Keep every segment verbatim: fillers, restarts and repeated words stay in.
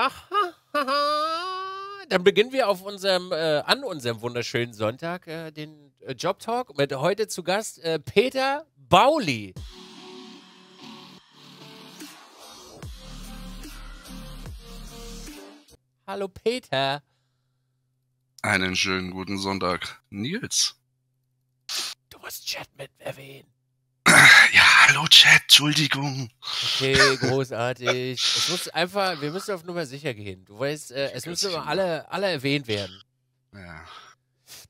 Aha, aha. Dann beginnen wir auf unserem, äh, an unserem wunderschönen Sonntag äh, den äh, Job-Talk mit heute zu Gast äh, Peter Bauli. Hallo Peter. Einen schönen guten Sonntag, Nils. Du musst Chat mit erwähnen. Ja, hallo Chat, Entschuldigung. Okay, großartig. Es muss einfach, wir müssen auf Nummer sicher gehen. Du weißt, äh, es müssen immer alle, alle erwähnt werden. Ja.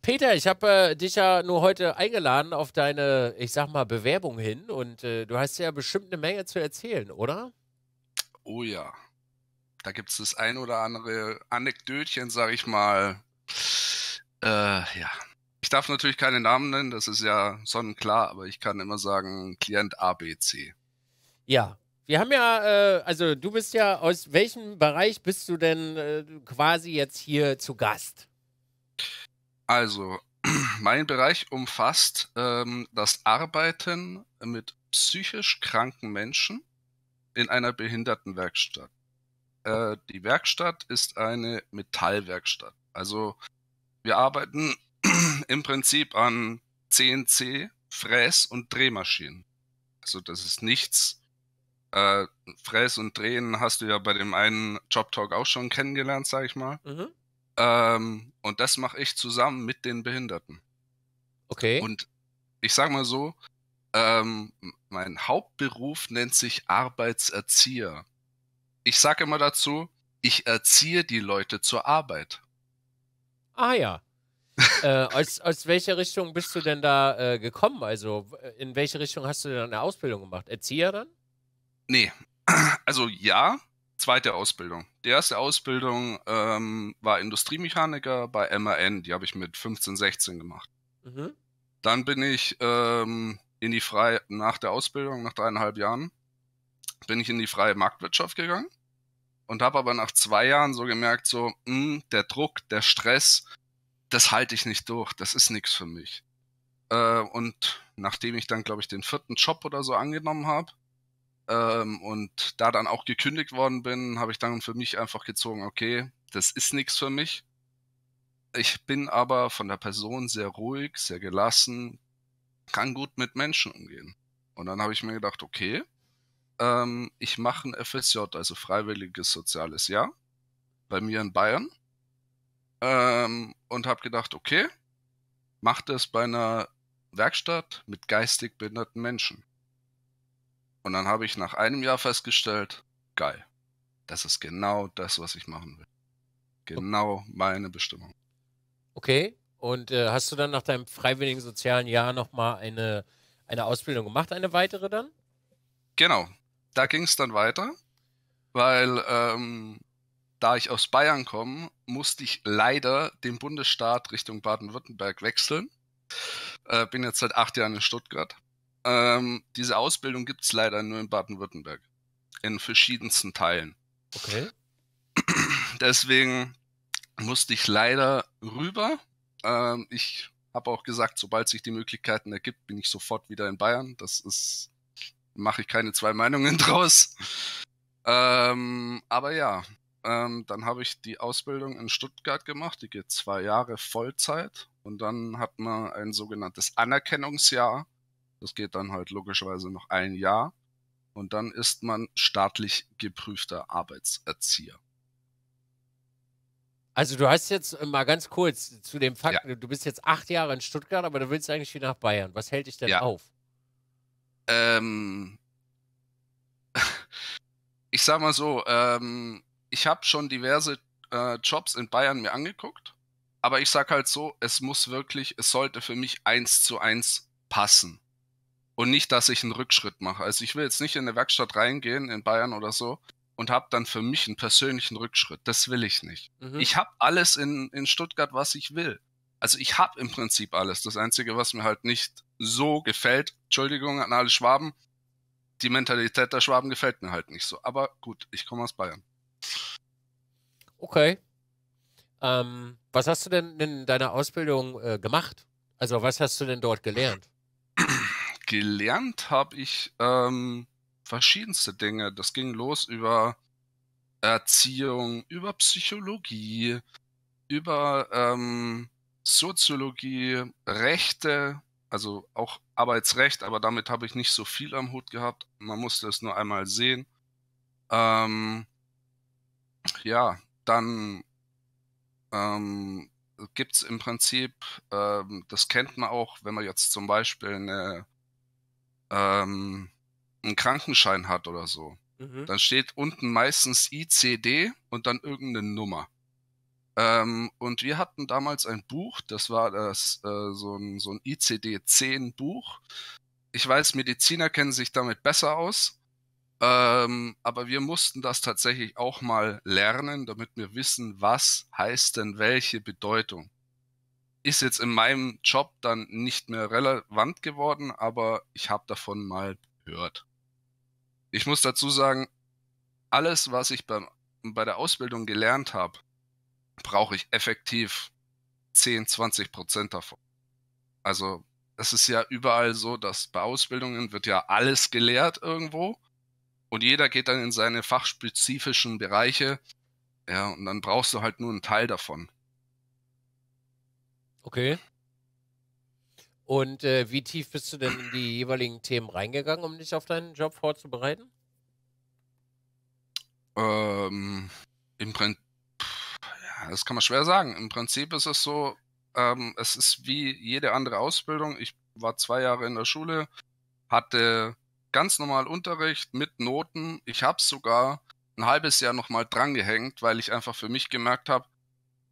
Peter, ich habe äh, dich ja nur heute eingeladen auf deine, ich sag mal, Bewerbung hin und äh, du hast ja bestimmt eine Menge zu erzählen, oder? Oh ja. Da gibt es das ein oder andere Anekdötchen, sag ich mal. Äh, ja. Ich darf natürlich keine Namen nennen, das ist ja sonnenklar, aber ich kann immer sagen, Klient A, B, C. Ja, wir haben ja, äh, also du bist ja, aus welchem Bereich bist du denn äh, quasi jetzt hier zu Gast? Also, mein Bereich umfasst ähm, das Arbeiten mit psychisch kranken Menschen in einer Behindertenwerkstatt. Äh, die Werkstatt ist eine Metallwerkstatt. Also wir arbeiten im Prinzip an C N C, Fräs- und Drehmaschinen. Also das ist nichts. Äh, Fräs und Drehen hast du ja bei dem einen Job-Talk auch schon kennengelernt, sag ich mal. Mhm. Ähm, und das mache ich zusammen mit den Behinderten. Okay. Und ich sag mal so, ähm, mein Hauptberuf nennt sich Arbeitserzieher. Ich sage immer dazu, ich erziehe die Leute zur Arbeit. Ah ja. äh, aus, aus welcher Richtung bist du denn da äh, gekommen? Also in welche Richtung hast du denn eine Ausbildung gemacht? Erzieher dann? Nee. Also ja, zweite Ausbildung. Die erste Ausbildung ähm, war Industriemechaniker bei M A N. Die habe ich mit fünfzehn, sechzehn gemacht. Mhm. Dann bin ich ähm, in die freie, nach der Ausbildung, nach dreieinhalb Jahren, bin ich in die freie Marktwirtschaft gegangen und habe aber nach zwei Jahren so gemerkt, so mh, der Druck, der Stress, das halte ich nicht durch, das ist nichts für mich. Äh, und nachdem ich dann, glaube ich, den vierten Job oder so angenommen habe ähm, und da dann auch gekündigt worden bin, habe ich dann für mich einfach gezogen, okay, das ist nichts für mich. Ich bin aber von der Person sehr ruhig, sehr gelassen, kann gut mit Menschen umgehen. Und dann habe ich mir gedacht, okay, ich mache ein F S J, also freiwilliges soziales Jahr, bei mir in Bayern ähm, und habe gedacht, okay, mach das bei einer Werkstatt mit geistig behinderten Menschen. Und dann habe ich nach einem Jahr festgestellt, geil, das ist genau das, was ich machen will. Genau meine Bestimmung. Okay, und äh, hast du dann nach deinem freiwilligen sozialen Jahr nochmal eine, eine Ausbildung gemacht, eine weitere dann? Genau. Da ging es dann weiter, weil ähm, da ich aus Bayern komme, musste ich leider den Bundesstaat Richtung Baden-Württemberg wechseln. Äh, bin jetzt seit acht Jahren in Stuttgart. Ähm, diese Ausbildung gibt es leider nur in Baden-Württemberg, in verschiedensten Teilen. Okay. Deswegen musste ich leider rüber. Ähm, ich habe auch gesagt, sobald sich die Möglichkeiten ergibt, bin ich sofort wieder in Bayern. Das ist... mache ich keine zwei Meinungen draus. Ähm, aber ja, ähm, dann habe ich die Ausbildung in Stuttgart gemacht. Die geht zwei Jahre Vollzeit. Und dann hat man ein sogenanntes Anerkennungsjahr. Das geht dann halt logischerweise noch ein Jahr. Und dann ist man staatlich geprüfter Arbeitserzieher. Also du hast jetzt mal ganz kurz zu dem Fakt, ja. Du bist jetzt acht Jahre in Stuttgart, aber du willst eigentlich wieder nach Bayern. Was hält dich denn ja. auf? Ähm, ich sag mal so, ähm, ich habe schon diverse äh, Jobs in Bayern mir angeguckt, aber ich sag halt so, es muss wirklich, es sollte für mich eins zu eins passen und nicht, dass ich einen Rückschritt mache. Also ich will jetzt nicht in eine Werkstatt reingehen in Bayern oder so und habe dann für mich einen persönlichen Rückschritt. Das will ich nicht. Mhm. Ich habe alles in, in Stuttgart, was ich will. Also ich habe im Prinzip alles. Das Einzige, was mir halt nicht so gefällt, Entschuldigung an alle Schwaben, die Mentalität der Schwaben gefällt mir halt nicht so. Aber gut, ich komme aus Bayern. Okay. Ähm, was hast du denn in deiner Ausbildung äh, gemacht? Also was hast du denn dort gelernt? Gelernt habe ich ähm, verschiedenste Dinge. Das ging los über Erziehung, über Psychologie, über ähm, Soziologie, Rechte, also auch Arbeitsrecht, aber damit habe ich nicht so viel am Hut gehabt. Man musste es nur einmal sehen. Ähm, ja, dann ähm, gibt es im Prinzip, ähm, das kennt man auch, wenn man jetzt zum Beispiel eine, ähm, einen Krankenschein hat oder so. Mhm. Dann steht unten meistens I C D und dann irgendeine Nummer. Ähm, und wir hatten damals ein Buch, das war das, äh, so ein, so ein I C D zehn Buch. Ich weiß, Mediziner kennen sich damit besser aus, ähm, aber wir mussten das tatsächlich auch mal lernen, damit wir wissen, was heißt denn welche Bedeutung. Ist jetzt in meinem Job dann nicht mehr relevant geworden, aber ich habe davon mal gehört. Ich muss dazu sagen, alles, was ich beim, bei der Ausbildung gelernt habe, brauche ich effektiv zehn, zwanzig Prozent davon. Also es ist ja überall so, dass bei Ausbildungen wird ja alles gelehrt irgendwo und jeder geht dann in seine fachspezifischen Bereiche, ja, und dann brauchst du halt nur einen Teil davon. Okay. Und äh, wie tief bist du denn in die jeweiligen Themen reingegangen, um dich auf deinen Job vorzubereiten? Ähm, im Prinzip, ja, das kann man schwer sagen. Im Prinzip ist es so, ähm, es ist wie jede andere Ausbildung. Ich war zwei Jahre in der Schule, hatte ganz normal Unterricht mit Noten. Ich habe es sogar ein halbes Jahr nochmal drangehängt, weil ich einfach für mich gemerkt habe,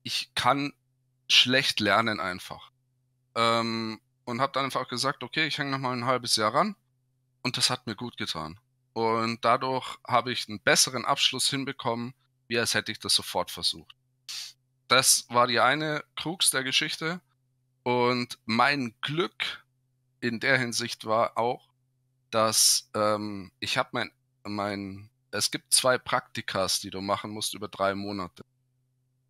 ich kann schlecht lernen einfach. Ähm, Und habe dann einfach gesagt, okay, ich hänge nochmal ein halbes Jahr ran. Und das hat mir gut getan. Und dadurch habe ich einen besseren Abschluss hinbekommen, wie als hätte ich das sofort versucht. Das war die eine Krux der Geschichte. Und mein Glück in der Hinsicht war auch, dass ähm, ich habe mein, mein... Es gibt zwei Praktikas, die du machen musst über drei Monate.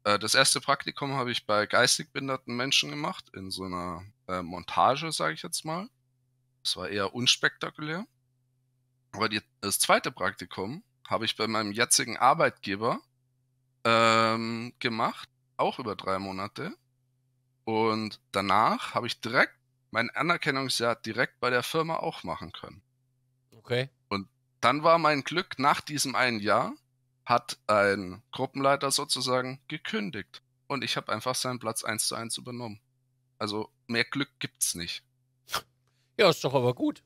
Äh, das erste Praktikum habe ich bei geistig behinderten Menschen gemacht, in so einer... Montage, sage ich jetzt mal. Das war eher unspektakulär. Aber die, das zweite Praktikum habe ich bei meinem jetzigen Arbeitgeber ähm, gemacht, auch über drei Monate. Und danach habe ich direkt mein Anerkennungsjahr direkt bei der Firma auch machen können. Okay. Und dann war mein Glück, nach diesem einen Jahr hat ein Gruppenleiter sozusagen gekündigt. Und ich habe einfach seinen Platz eins zu eins übernommen. Also mehr Glück gibt's nicht. Ja, ist doch aber gut.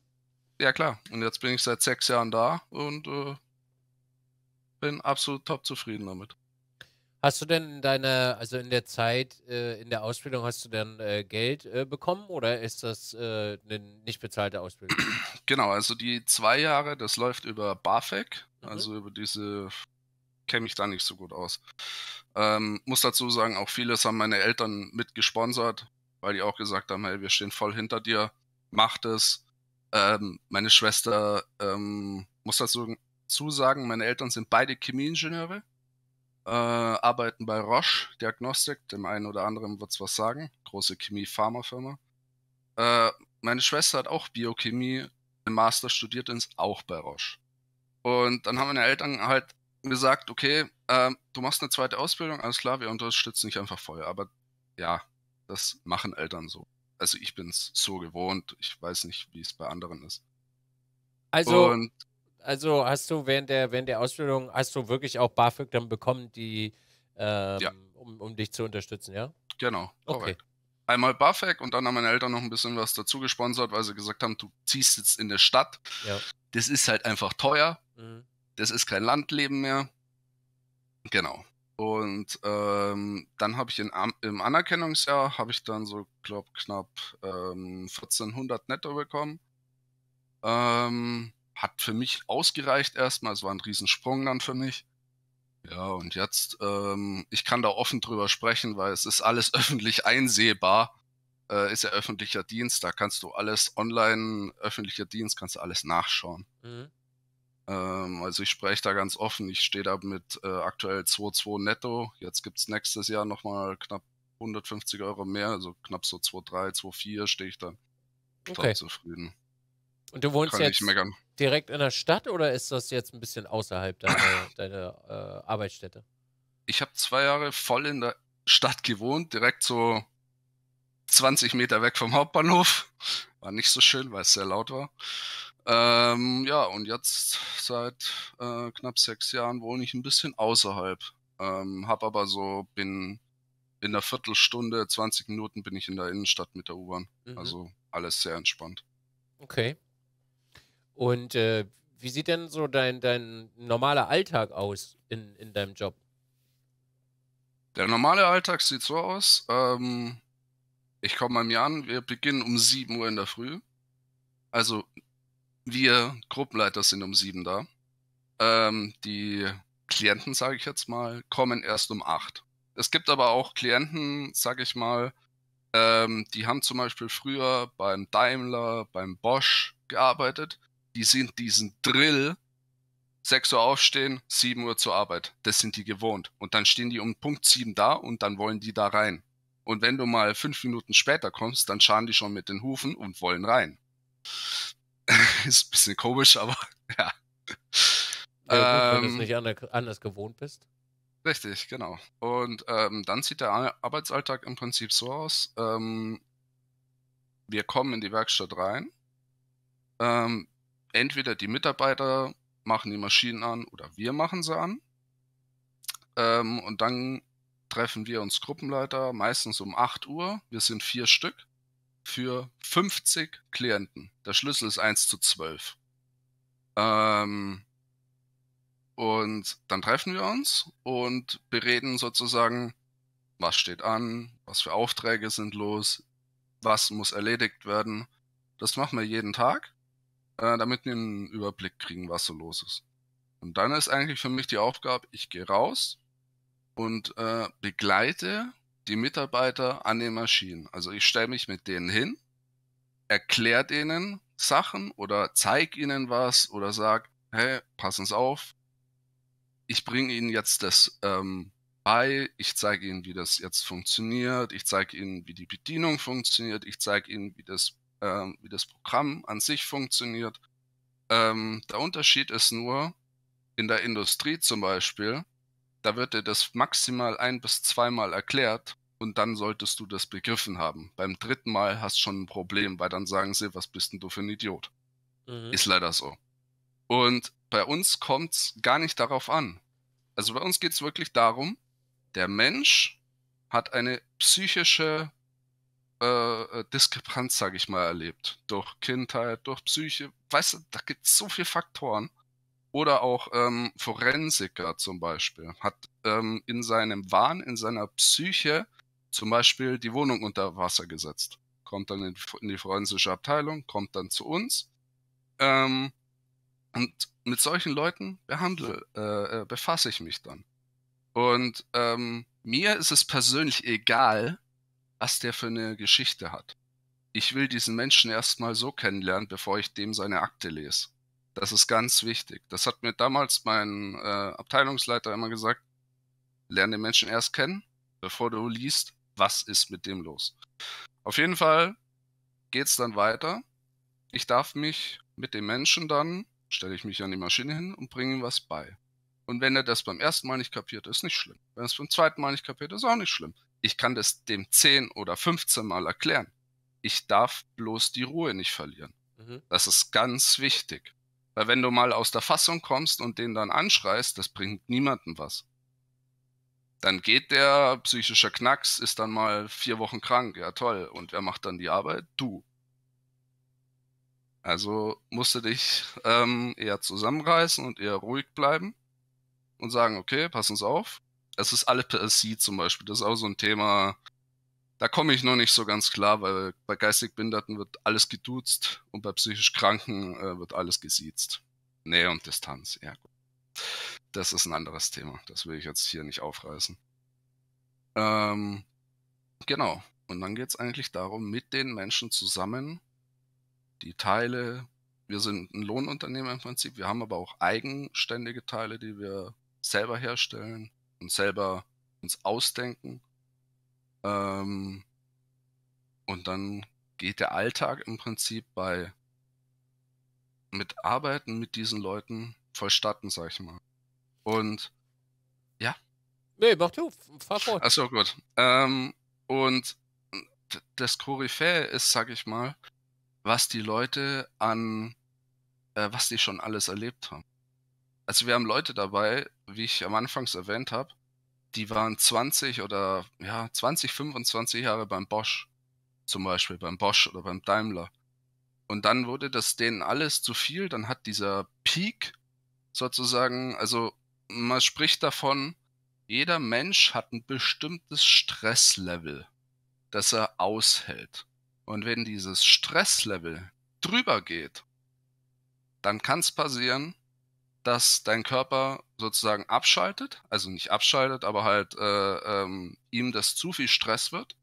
Ja, klar. Und jetzt bin ich seit sechs Jahren da und äh, bin absolut top zufrieden damit. Hast du denn deine, also in der Zeit, äh, in der Ausbildung, hast du denn äh, Geld äh, bekommen oder ist das äh, eine nicht bezahlte Ausbildung? Genau, also die zwei Jahre, das läuft über BAföG, mhm. also über diese... kenne mich da nicht so gut aus. Ähm, muss dazu sagen, auch vieles haben meine Eltern mitgesponsert, weil die auch gesagt haben, hey, wir stehen voll hinter dir, mach das. Ähm, meine Schwester, ähm, muss dazu sagen, meine Eltern sind beide Chemieingenieure, äh, arbeiten bei Roche Diagnostik, dem einen oder anderen wird es was sagen, große Chemie-Pharma-Firma. Äh, meine Schwester hat auch Biochemie im Master studiert, ist auch bei Roche. Und dann haben meine Eltern halt gesagt, okay, äh, du machst eine zweite Ausbildung, alles klar, wir unterstützen dich einfach voll. Aber ja, das machen Eltern so. Also ich bin es so gewohnt, ich weiß nicht, wie es bei anderen ist. Also, und, also hast du während der, während der Ausbildung, hast du wirklich auch BAföG dann bekommen, die, ähm, ja. um, um dich zu unterstützen, ja? Genau, korrekt. Okay. Einmal BAföG und dann haben meine Eltern noch ein bisschen was dazu gesponsert, weil sie gesagt haben, du ziehst jetzt in der Stadt. Ja. Das ist halt einfach teuer. Mhm. Das ist kein Landleben mehr. Genau. Und ähm, dann habe ich in, im Anerkennungsjahr, habe ich dann so, glaube knapp ähm, vierzehnhundert netto bekommen. Ähm, hat für mich ausgereicht erstmal. Es war ein Riesensprung dann für mich. Ja, und jetzt, ähm, ich kann da offen drüber sprechen, weil es ist alles öffentlich einsehbar. Äh, ist ja öffentlicher Dienst, da kannst du alles online, öffentlicher Dienst, kannst du alles nachschauen. Mhm. Also ich spreche da ganz offen, ich stehe da mit äh, aktuell zwei Komma zwei netto, jetzt gibt es nächstes Jahr nochmal knapp hundertfünfzig Euro mehr, also knapp so zwei Komma drei, zwei Komma vier stehe ich da. Okay. Top zufrieden. Und du wohnst jetzt direkt in der Stadt oder ist das jetzt ein bisschen außerhalb deiner, deiner äh, Arbeitsstätte? Ich habe zwei Jahre voll in der Stadt gewohnt, direkt so zwanzig Meter weg vom Hauptbahnhof. War nicht so schön, weil es sehr laut war. Ähm, ja, und jetzt seit äh, knapp sechs Jahren wohne ich ein bisschen außerhalb. Ähm, hab aber so, bin in einer Viertelstunde, zwanzig Minuten bin ich in der Innenstadt mit der U-Bahn. Mhm. Also alles sehr entspannt. Okay. Und äh, wie sieht denn so dein, dein normaler Alltag aus in, in deinem Job? Der normale Alltag sieht so aus, ähm, ich komme bei mir an, wir beginnen um sieben Uhr in der Früh. Also wir Gruppenleiter sind um sieben da. Ähm, die Klienten, sage ich jetzt mal, kommen erst um acht. Es gibt aber auch Klienten, sage ich mal, ähm, die haben zum Beispiel früher beim Daimler, beim Bosch gearbeitet. Die sind diesen Drill, sechs Uhr aufstehen, sieben Uhr zur Arbeit. Das sind die gewohnt. Und dann stehen die um Punkt sieben da und dann wollen die da rein. Und wenn du mal fünf Minuten später kommst, dann scharen die schon mit den Hufen und wollen rein. Ist ein bisschen komisch, aber ja. Ja, gut, ähm, wenn du es nicht anders gewohnt bist. Richtig, genau. Und ähm, dann sieht der Arbeitsalltag im Prinzip so aus. Ähm, wir kommen in die Werkstatt rein. Ähm, entweder die Mitarbeiter machen die Maschinen an oder wir machen sie an. Ähm, und dann treffen wir uns Gruppenleiter meistens um acht Uhr. Wir sind vier Stück für fünfzig Klienten. Der Schlüssel ist eins zu zwölf. Ähm, und dann treffen wir uns und bereden sozusagen, was steht an, was für Aufträge sind los, was muss erledigt werden. Das machen wir jeden Tag, äh, damit wir einen Überblick kriegen, was so los ist. Und dann ist eigentlich für mich die Aufgabe, ich gehe raus und äh, begleite die Mitarbeiter an den Maschinen. Also ich stelle mich mit denen hin, erkläre denen Sachen oder zeige ihnen was oder sage, hey, passen Sie auf, ich bringe Ihnen jetzt das ähm, bei, ich zeige Ihnen, wie das jetzt funktioniert, ich zeige Ihnen, wie die Bedienung funktioniert, ich zeige Ihnen, wie das, ähm, wie das Programm an sich funktioniert. Ähm, der Unterschied ist nur, in der Industrie zum Beispiel, da wird dir das maximal ein- bis zweimal erklärt und dann solltest du das begriffen haben. Beim dritten Mal hast du schon ein Problem, weil dann sagen sie, was bist denn du für ein Idiot? Mhm. Ist leider so. Und bei uns kommt es gar nicht darauf an. Also bei uns geht es wirklich darum, der Mensch hat eine psychische äh, Diskrepanz, sage ich mal, erlebt. Durch Kindheit, durch Psyche. Weißt du, da gibt es so viele Faktoren. Oder auch ähm, Forensiker zum Beispiel hat ähm, in seinem Wahn, in seiner Psyche zum Beispiel die Wohnung unter Wasser gesetzt. Kommt dann in, in die forensische Abteilung, kommt dann zu uns. Ähm, und mit solchen Leuten behandle, äh, befasse ich mich dann. Und ähm, mir ist es persönlich egal, was der für eine Geschichte hat. Ich will diesen Menschen erstmal so kennenlernen, bevor ich dem seine Akte lese. Das ist ganz wichtig. Das hat mir damals mein äh, Abteilungsleiter immer gesagt, lerne den Menschen erst kennen, bevor du liest, was ist mit dem los. Auf jeden Fall geht es dann weiter. Ich darf mich mit dem Menschen dann, stelle ich mich an die Maschine hin und bringe ihm was bei. Und wenn er das beim ersten Mal nicht kapiert, ist nicht schlimm. Wenn er es beim zweiten Mal nicht kapiert, ist auch nicht schlimm. Ich kann das dem zehn oder fünfzehn Mal erklären. Ich darf bloß die Ruhe nicht verlieren. Mhm. Das ist ganz wichtig. Weil wenn du mal aus der Fassung kommst und den dann anschreist, das bringt niemandem was. Dann geht der psychische Knacks, ist dann mal vier Wochen krank, ja toll. Und wer macht dann die Arbeit? Du. Also musst du dich ähm, eher zusammenreißen und eher ruhig bleiben und sagen, okay, passen Sie auf. Es ist Alopecia zum Beispiel, das ist auch so ein Thema, da komme ich noch nicht so ganz klar, weil bei geistig Behinderten wird alles geduzt und bei psychisch Kranken äh, wird alles gesiezt. Nähe und Distanz, ja gut. Das ist ein anderes Thema, das will ich jetzt hier nicht aufreißen. Ähm, genau, und dann geht es eigentlich darum, mit den Menschen zusammen die Teile, wir sind ein Lohnunternehmen im Prinzip, wir haben aber auch eigenständige Teile, die wir selber herstellen und selber uns ausdenken. Und dann geht der Alltag im Prinzip bei mit Arbeiten mit diesen Leuten vollstatten, sag ich mal. Und ja. Nee, mach du, fahr fort. Achso, gut. Ähm, und das Koryphäe ist, sag ich mal, was die Leute an, äh, was die schon alles erlebt haben. Also wir haben Leute dabei, wie ich am Anfang erwähnt habe, die waren zwanzig oder ja zwanzig, fünfundzwanzig Jahre beim Bosch, zum Beispiel beim Bosch oder beim Daimler. Und dann wurde das denen alles zu viel, dann hat dieser Peak sozusagen, also man spricht davon, jeder Mensch hat ein bestimmtes Stresslevel, das er aushält. Und wenn dieses Stresslevel drüber geht, dann kann es passieren, dass dein Körper sozusagen abschaltet, also nicht abschaltet, aber halt äh, ähm, ihm das zu viel Stress wird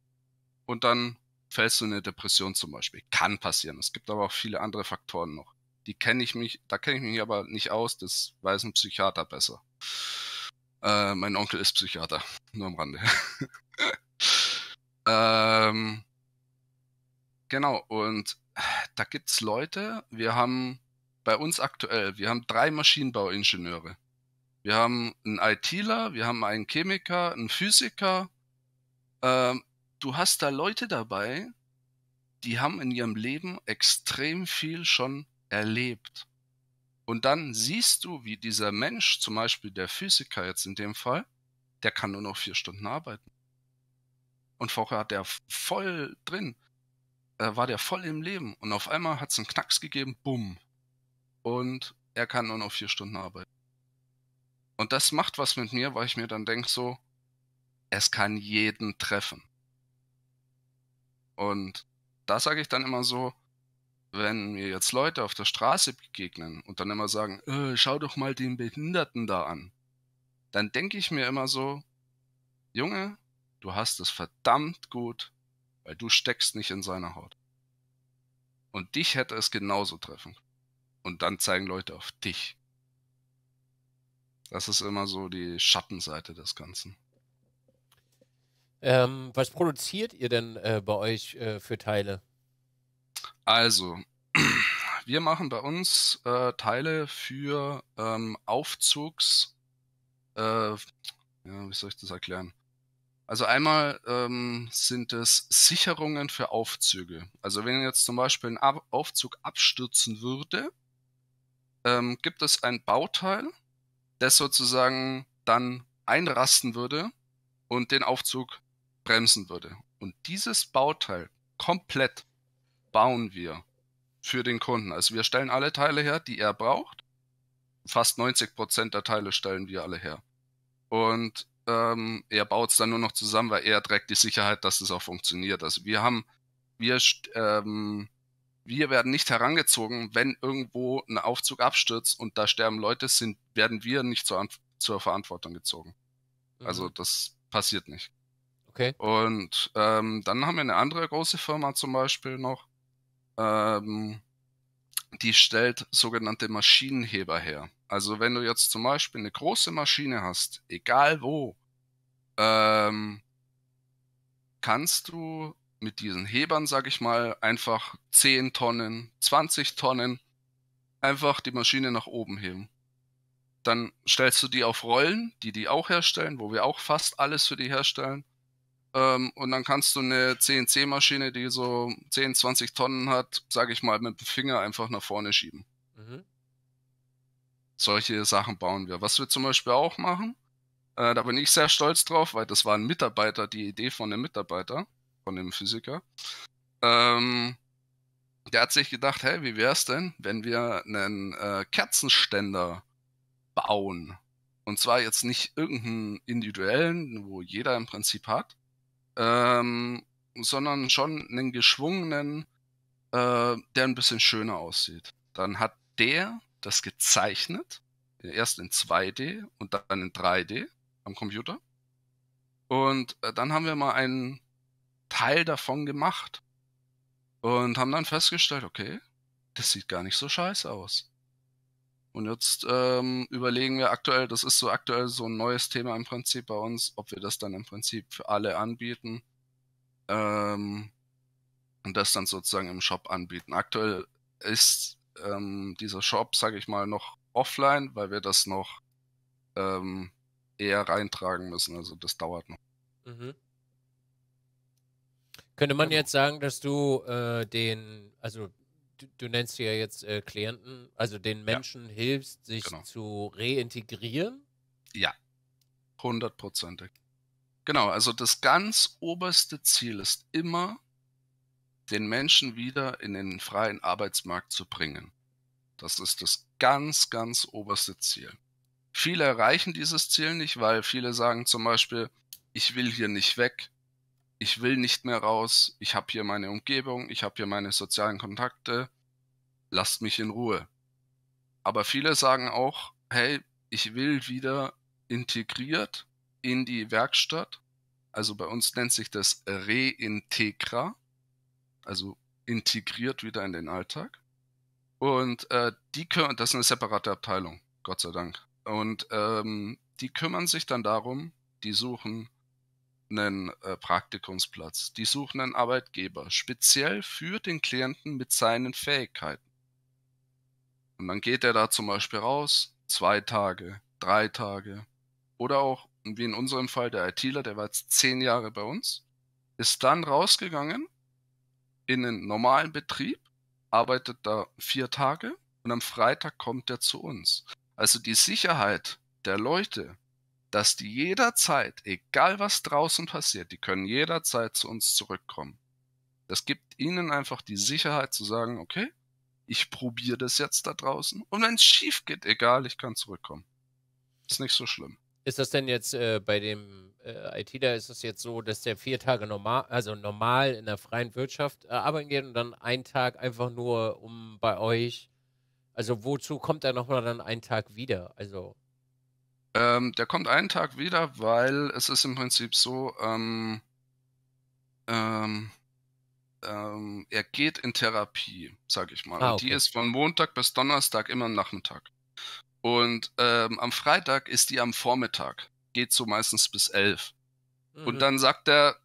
und dann fällst du in eine Depression zum Beispiel. Kann passieren. Es gibt aber auch viele andere Faktoren noch. Die kenne ich mich, da kenne ich mich aber nicht aus, das weiß ein Psychiater besser. Äh, mein Onkel ist Psychiater, nur am Rande. ähm, genau, und da gibt's Leute, wir haben bei uns aktuell, wir haben drei Maschinenbauingenieure. Wir haben einen ITler, wir haben einen Chemiker, einen Physiker. Ähm, du hast da Leute dabei, die haben in ihrem Leben extrem viel schon erlebt. Und dann siehst du, wie dieser Mensch, zum Beispiel der Physiker jetzt in dem Fall, der kann nur noch vier Stunden arbeiten. Und vorher hat der voll drin, äh, war der voll im Leben. Und auf einmal hat es einen Knacks gegeben, bumm. Und er kann nur noch vier Stunden arbeiten. Und das macht was mit mir, weil ich mir dann denke so, es kann jeden treffen. Und da sage ich dann immer so, wenn mir jetzt Leute auf der Straße begegnen und dann immer sagen, äh, schau doch mal den Behinderten da an, dann denke ich mir immer so, Junge, du hast es verdammt gut, weil du steckst nicht in seiner Haut. Und dich hätte es genauso treffen können. Und dann zeigen Leute auf dich. Das ist immer so die Schattenseite des Ganzen. Ähm, was produziert ihr denn äh, bei euch äh, für Teile? Also, wir machen bei uns äh, Teile für ähm, Aufzugs... Äh, ja, wie soll ich das erklären? Also einmal ähm, sind es Sicherungen für Aufzüge. Also wenn jetzt zum Beispiel ein Ab- Aufzug abstürzen würde, Ähm, gibt es ein Bauteil, das sozusagen dann einrasten würde und den Aufzug bremsen würde. Und dieses Bauteil komplett bauen wir für den Kunden. Also wir stellen alle Teile her, die er braucht. Fast neunzig Prozent der Teile stellen wir alle her. Und ähm, er baut es dann nur noch zusammen, weil er trägt die Sicherheit, dass es auch funktioniert. Also wir haben, wir ähm, Wir werden nicht herangezogen, wenn irgendwo ein Aufzug abstürzt und da sterben Leute, sind, werden wir nicht zur, zur Verantwortung gezogen. Mhm. Also das passiert nicht. Okay. Und ähm, dann haben wir eine andere große Firma zum Beispiel noch, ähm, die stellt sogenannte Maschinenheber her. Also wenn du jetzt zum Beispiel eine große Maschine hast, egal wo, ähm, kannst du mit diesen Hebern, sag ich mal, einfach zehn Tonnen, zwanzig Tonnen einfach die Maschine nach oben heben. Dann stellst du die auf Rollen, die die auch herstellen, wo wir auch fast alles für die herstellen. Ähm, und dann kannst du eine C N C-Maschine, die so zehn, zwanzig Tonnen hat, sag ich mal, mit dem Finger einfach nach vorne schieben. Mhm. Solche Sachen bauen wir. Was wir zum Beispiel auch machen, äh, da bin ich sehr stolz drauf, weil das war ein Mitarbeiter, die Idee von einem Mitarbeiter, von dem Physiker, ähm, der hat sich gedacht, hey, wie wäre es denn, wenn wir einen äh, Kerzenständer bauen? Und zwar jetzt nicht irgendeinen individuellen, wo jeder im Prinzip hat, ähm, sondern schon einen geschwungenen, äh, der ein bisschen schöner aussieht. Dann hat der das gezeichnet, erst in zwei D und dann in drei D am Computer. Und äh, dann haben wir mal einen Teil davon gemacht und haben dann festgestellt, okay, das sieht gar nicht so scheiße aus. Und jetzt ähm, überlegen wir aktuell, das ist so aktuell so ein neues Thema im Prinzip bei uns, ob wir das dann im Prinzip für alle anbieten ähm, und das dann sozusagen im Shop anbieten. Aktuell ist ähm, dieser Shop, sage ich mal, noch offline, weil wir das noch ähm, eher reintragen müssen. Also das dauert noch. Mhm. Könnte man jetzt sagen, dass du äh, den, also du, du nennst ja jetzt äh, Klienten, also den Menschen ja. hilfst, sich genau. zu reintegrieren? Ja, hundertprozentig. Genau, also das ganz oberste Ziel ist immer, den Menschen wieder in den freien Arbeitsmarkt zu bringen. Das ist das ganz, ganz oberste Ziel. Viele erreichen dieses Ziel nicht, weil viele sagen zum Beispiel, ich will hier nicht weg, ich will nicht mehr raus, ich habe hier meine Umgebung, ich habe hier meine sozialen Kontakte, lasst mich in Ruhe. Aber viele sagen auch, hey, ich will wieder integriert in die Werkstatt, also bei uns nennt sich das Reintegra, also integriert wieder in den Alltag. Und äh, die kümmern, das ist eine separate Abteilung, Gott sei Dank. Und ähm, die kümmern sich dann darum, die suchen einen äh, Praktikumsplatz, die suchen einen Arbeitgeber, speziell für den Klienten mit seinen Fähigkeiten. Und dann geht er da zum Beispiel raus, zwei Tage, drei Tage oder auch, wie in unserem Fall, der ITler, der war jetzt zehn Jahre bei uns, ist dann rausgegangen in einen normalen Betrieb, arbeitet da vier Tage und am Freitag kommt er zu uns. Also die Sicherheit der Leute, dass die jederzeit, egal was draußen passiert, die können jederzeit zu uns zurückkommen. Das gibt ihnen einfach die Sicherheit zu sagen, okay, ich probiere das jetzt da draußen und wenn es schief geht, egal, ich kann zurückkommen. Ist nicht so schlimm. Ist das denn jetzt äh, bei dem äh, ITler, ist das jetzt so, dass der vier Tage normal, also normal in der freien Wirtschaft äh, arbeiten geht und dann einen Tag einfach nur um bei euch, also wozu kommt er nochmal dann einen Tag wieder? Also ähm, der kommt einen Tag wieder, weil es ist im Prinzip so, ähm, ähm, ähm, er geht in Therapie, sag ich mal. Ah, okay. Und die ist von Montag bis Donnerstag immer am Nachmittag. Und ähm, am Freitag ist die am Vormittag, geht so meistens bis elf. Mhm. Und dann sagt er,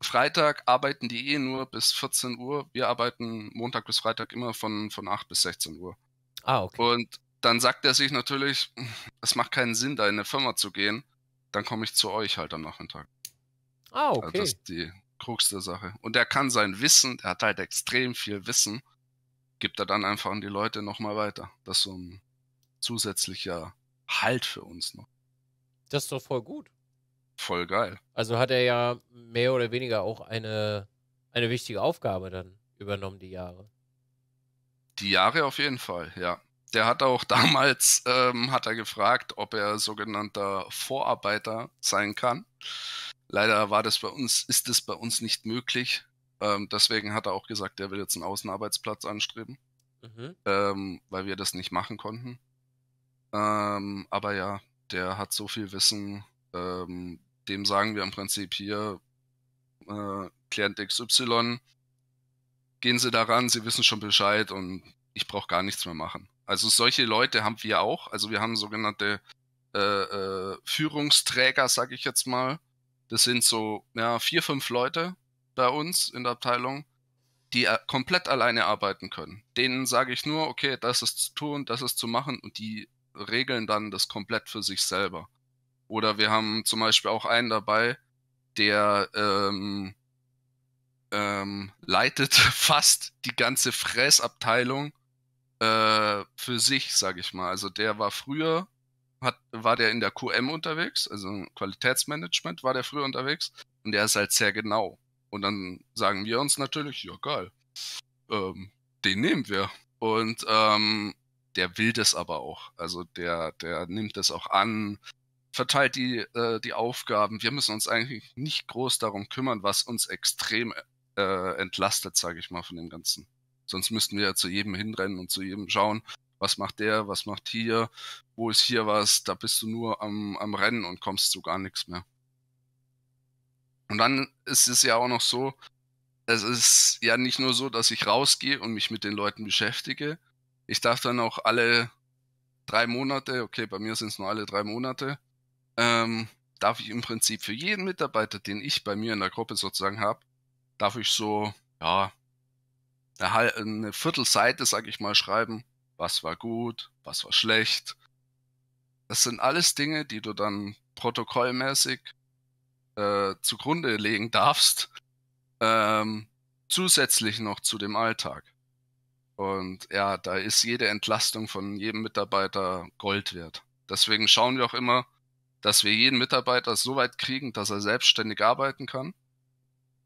Freitag arbeiten die eh nur bis vierzehn Uhr, wir arbeiten Montag bis Freitag immer von, von acht bis sechzehn Uhr. Ah, okay. Und dann sagt er sich natürlich, es macht keinen Sinn, da in eine Firma zu gehen, dann komme ich zu euch halt am Nachmittag. Ah, okay. Also das ist die Krux der Sache. Und er kann sein Wissen, er hat halt extrem viel Wissen, gibt er dann einfach an die Leute nochmal weiter. Das ist so ein zusätzlicher Halt für uns noch. Das ist doch voll gut. Voll geil. Also hat er ja mehr oder weniger auch eine, eine wichtige Aufgabe dann übernommen, die Jahre. Die Jahre auf jeden Fall, ja. Der hat auch damals, ähm, hat er gefragt, ob er sogenannter Vorarbeiter sein kann. Leider war das bei uns, ist das bei uns nicht möglich. Ähm, deswegen hat er auch gesagt, er will jetzt einen Außenarbeitsplatz anstreben, mhm. ähm, weil wir das nicht machen konnten. Ähm, aber ja, der hat so viel Wissen, ähm, dem sagen wir im Prinzip hier, äh, Klient X Y, gehen Sie daran, Sie wissen schon Bescheid und ich brauche gar nichts mehr machen. Also solche Leute haben wir auch, also wir haben sogenannte äh, äh, Führungsträger, sage ich jetzt mal, das sind so ja, vier, fünf Leute bei uns in der Abteilung, die komplett alleine arbeiten können. Denen sage ich nur, okay, das ist zu tun, das ist zu machen und die regeln dann das komplett für sich selber. Oder wir haben zum Beispiel auch einen dabei, der ähm, ähm, leitet fast die ganze Fräsabteilung äh, für sich, sage ich mal. Also der war früher, hat, war der in der Q M unterwegs, also im Qualitätsmanagement war der früher unterwegs und der ist halt sehr genau. Und dann sagen wir uns natürlich, ja geil, ähm, den nehmen wir. Und ähm, der will das aber auch. Also der, der nimmt das auch an, verteilt die, äh, die Aufgaben. Wir müssen uns eigentlich nicht groß darum kümmern, was uns extrem äh, entlastet, sage ich mal, von dem Ganzen. Sonst müssten wir ja zu jedem hinrennen und zu jedem schauen, was macht der, was macht hier, wo ist hier was, da bist du nur am, am Rennen und kommst zu gar nichts mehr. Und dann ist es ja auch noch so, es ist ja nicht nur so, dass ich rausgehe und mich mit den Leuten beschäftige, ich darf dann auch alle drei Monate, okay, bei mir sind es nur alle drei Monate, ähm, darf ich im Prinzip für jeden Mitarbeiter, den ich bei mir in der Gruppe sozusagen habe, darf ich so, ja, eine, eine Viertelseite, sag ich mal, schreiben, was war gut, was war schlecht. Das sind alles Dinge, die du dann protokollmäßig äh, zugrunde legen darfst, ähm, zusätzlich noch zu dem Alltag. Und ja, da ist jede Entlastung von jedem Mitarbeiter Gold wert. Deswegen schauen wir auch immer, dass wir jeden Mitarbeiter so weit kriegen, dass er selbstständig arbeiten kann,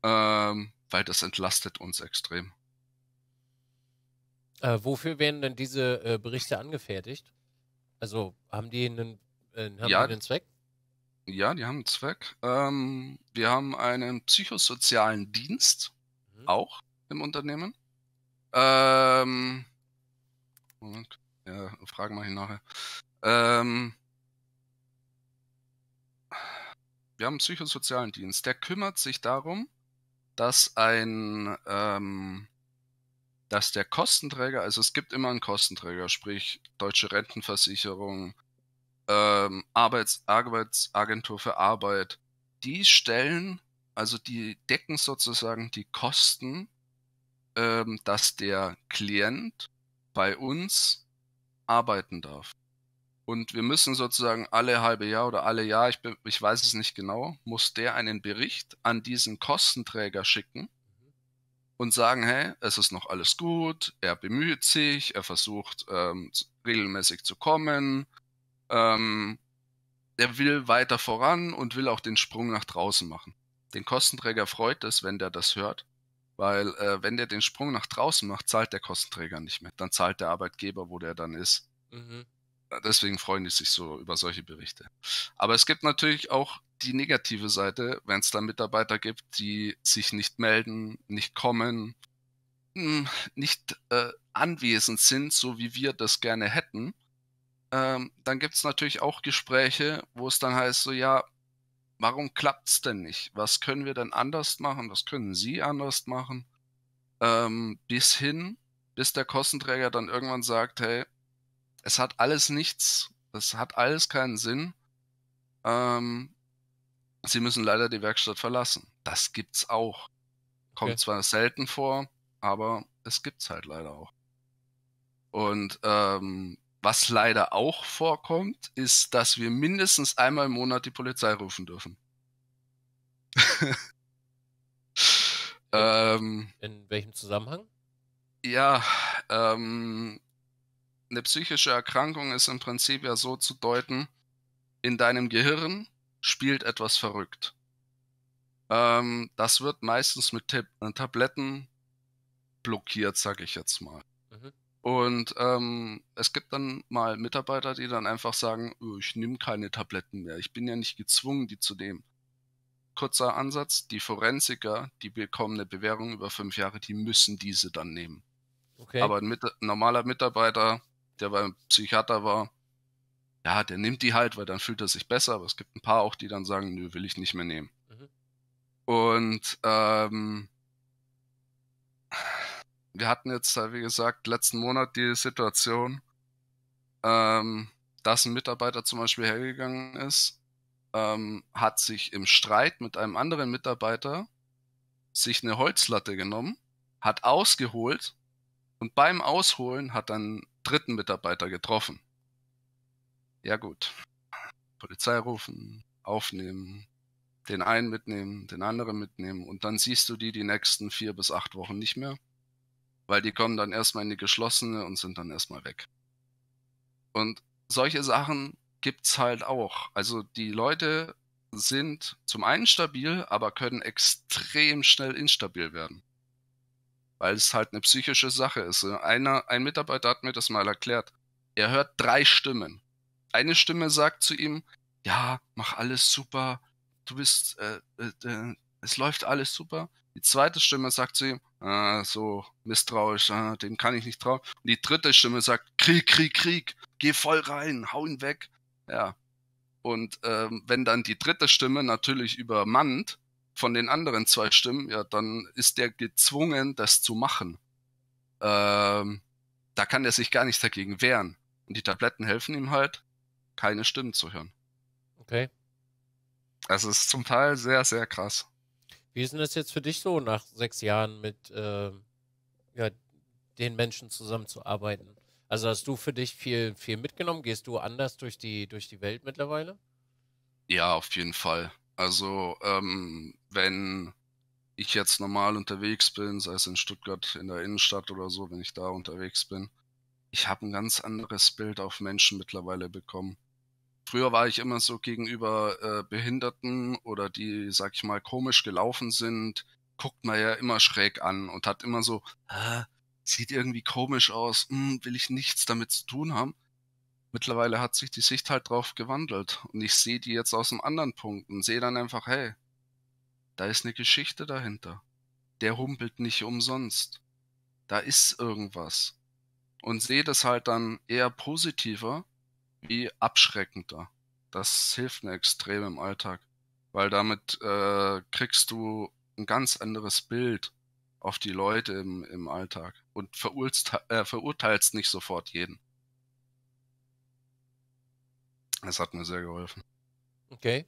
ähm, weil das entlastet uns extrem. Äh, wofür werden denn diese äh, Berichte angefertigt? Also haben die einen, äh, haben ja, die einen Zweck? Ja, die haben einen Zweck. Ähm, wir haben einen psychosozialen Dienst, mhm. auch im Unternehmen. Ähm, Moment, ja, Fragen mache ich nachher. Ähm, wir haben einen psychosozialen Dienst, der kümmert sich darum, dass ein, ähm, dass der Kostenträger, also es gibt immer einen Kostenträger, sprich Deutsche Rentenversicherung, ähm, Arbeits, Arbeitsagentur für Arbeit, die stellen, also die decken sozusagen die Kosten, ähm, dass der Klient bei uns arbeiten darf. Und wir müssen sozusagen alle halbe Jahr oder alle Jahr, ich, bin, ich weiß es nicht genau, muss der einen Bericht an diesen Kostenträger schicken und sagen, hey, es ist noch alles gut, er bemüht sich, er versucht ähm, regelmäßig zu kommen, ähm, er will weiter voran und will auch den Sprung nach draußen machen. Den Kostenträger freut es, wenn der das hört, weil äh, wenn der den Sprung nach draußen macht, zahlt der Kostenträger nicht mehr. Dann zahlt der Arbeitgeber, wo der dann ist. Mhm. Deswegen freuen die sich so über solche Berichte. Aber es gibt natürlich auch die negative Seite, wenn es da Mitarbeiter gibt, die sich nicht melden, nicht kommen, nicht äh, anwesend sind, so wie wir das gerne hätten. Ähm, dann gibt es natürlich auch Gespräche, wo es dann heißt so, ja, warum klappt es denn nicht? Was können wir denn anders machen? Was können Sie anders machen? Ähm, bis hin, bis der Kostenträger dann irgendwann sagt, hey, es hat alles nichts, es hat alles keinen Sinn. Ähm, Sie müssen leider die Werkstatt verlassen. Das gibt's auch. Kommt okay. zwar selten vor, aber es gibt's halt leider auch. Und ähm, was leider auch vorkommt, ist, dass wir mindestens einmal im Monat die Polizei rufen dürfen. ähm, In welchem Zusammenhang? Ja, ähm... eine psychische Erkrankung ist im Prinzip ja so zu deuten, in deinem Gehirn spielt etwas verrückt. Ähm, das wird meistens mit Tab Tabletten blockiert, sage ich jetzt mal. Mhm. Und ähm, es gibt dann mal Mitarbeiter, die dann einfach sagen, oh, ich nehme keine Tabletten mehr, ich bin ja nicht gezwungen, die zu nehmen. Kurzer Ansatz, die Forensiker, die bekommen eine Bewährung über fünf Jahre, die müssen diese dann nehmen. Okay. Aber ein mit normaler Mitarbeiter, der beim Psychiater war, ja, der nimmt die halt, weil dann fühlt er sich besser, aber es gibt ein paar auch, die dann sagen, nö, will ich nicht mehr nehmen. Mhm. Und ähm, wir hatten jetzt, wie gesagt, letzten Monat die Situation, ähm, dass ein Mitarbeiter zum Beispiel hergegangen ist, ähm, hat sich im Streit mit einem anderen Mitarbeiter sich eine Holzlatte genommen, hat ausgeholt und beim Ausholen hat dann einen dritten Mitarbeiter getroffen. Ja gut, Polizei rufen, aufnehmen, den einen mitnehmen, den anderen mitnehmen und dann siehst du die die nächsten vier bis acht Wochen nicht mehr, weil die kommen dann erstmal in die geschlossene und sind dann erstmal weg. Und solche Sachen gibt's halt auch. Also die Leute sind zum einen stabil, aber können extrem schnell instabil werden. Weil es halt eine psychische Sache ist. Einer, ein Mitarbeiter hat mir das mal erklärt. Er hört drei Stimmen. Eine Stimme sagt zu ihm, ja, mach alles super, du bist, äh, äh, es läuft alles super. Die zweite Stimme sagt zu ihm, ah, so misstrauisch, ah, dem kann ich nicht trauen. Und die dritte Stimme sagt, Krieg, Krieg, Krieg, geh voll rein, hau ihn weg. Ja. Und ähm, wenn dann die dritte Stimme natürlich übermannt, von den anderen zwei Stimmen, ja, dann ist der gezwungen, das zu machen. Ähm, da kann er sich gar nicht dagegen wehren. Und die Tabletten helfen ihm halt, keine Stimmen zu hören. Okay. Also es ist zum Teil sehr, sehr krass. Wie ist denn das jetzt für dich so nach sechs Jahren mit äh, ja, den Menschen zusammenzuarbeiten? Also hast du für dich viel, viel mitgenommen? Gehst du anders durch die, durch die Welt mittlerweile? Ja, auf jeden Fall. Also ähm, wenn ich jetzt normal unterwegs bin, sei es in Stuttgart in der Innenstadt oder so, wenn ich da unterwegs bin, ich habe ein ganz anderes Bild auf Menschen mittlerweile bekommen. Früher war ich immer so gegenüber äh, Behinderten oder die, sag ich mal, komisch gelaufen sind, guckt man ja immer schräg an und hat immer so, hä, sieht irgendwie komisch aus, hm, will ich nichts damit zu tun haben. Mittlerweile hat sich die Sicht halt drauf gewandelt und ich sehe die jetzt aus einem anderen Punkt und sehe dann einfach, hey, da ist eine Geschichte dahinter. Der humpelt nicht umsonst. Da ist irgendwas. Und sehe das halt dann eher positiver wie abschreckender. Das hilft mir extrem im Alltag, weil damit äh, kriegst du ein ganz anderes Bild auf die Leute im, im Alltag und verurteilst, äh, verurteilst nicht sofort jeden. Das hat mir sehr geholfen. Okay.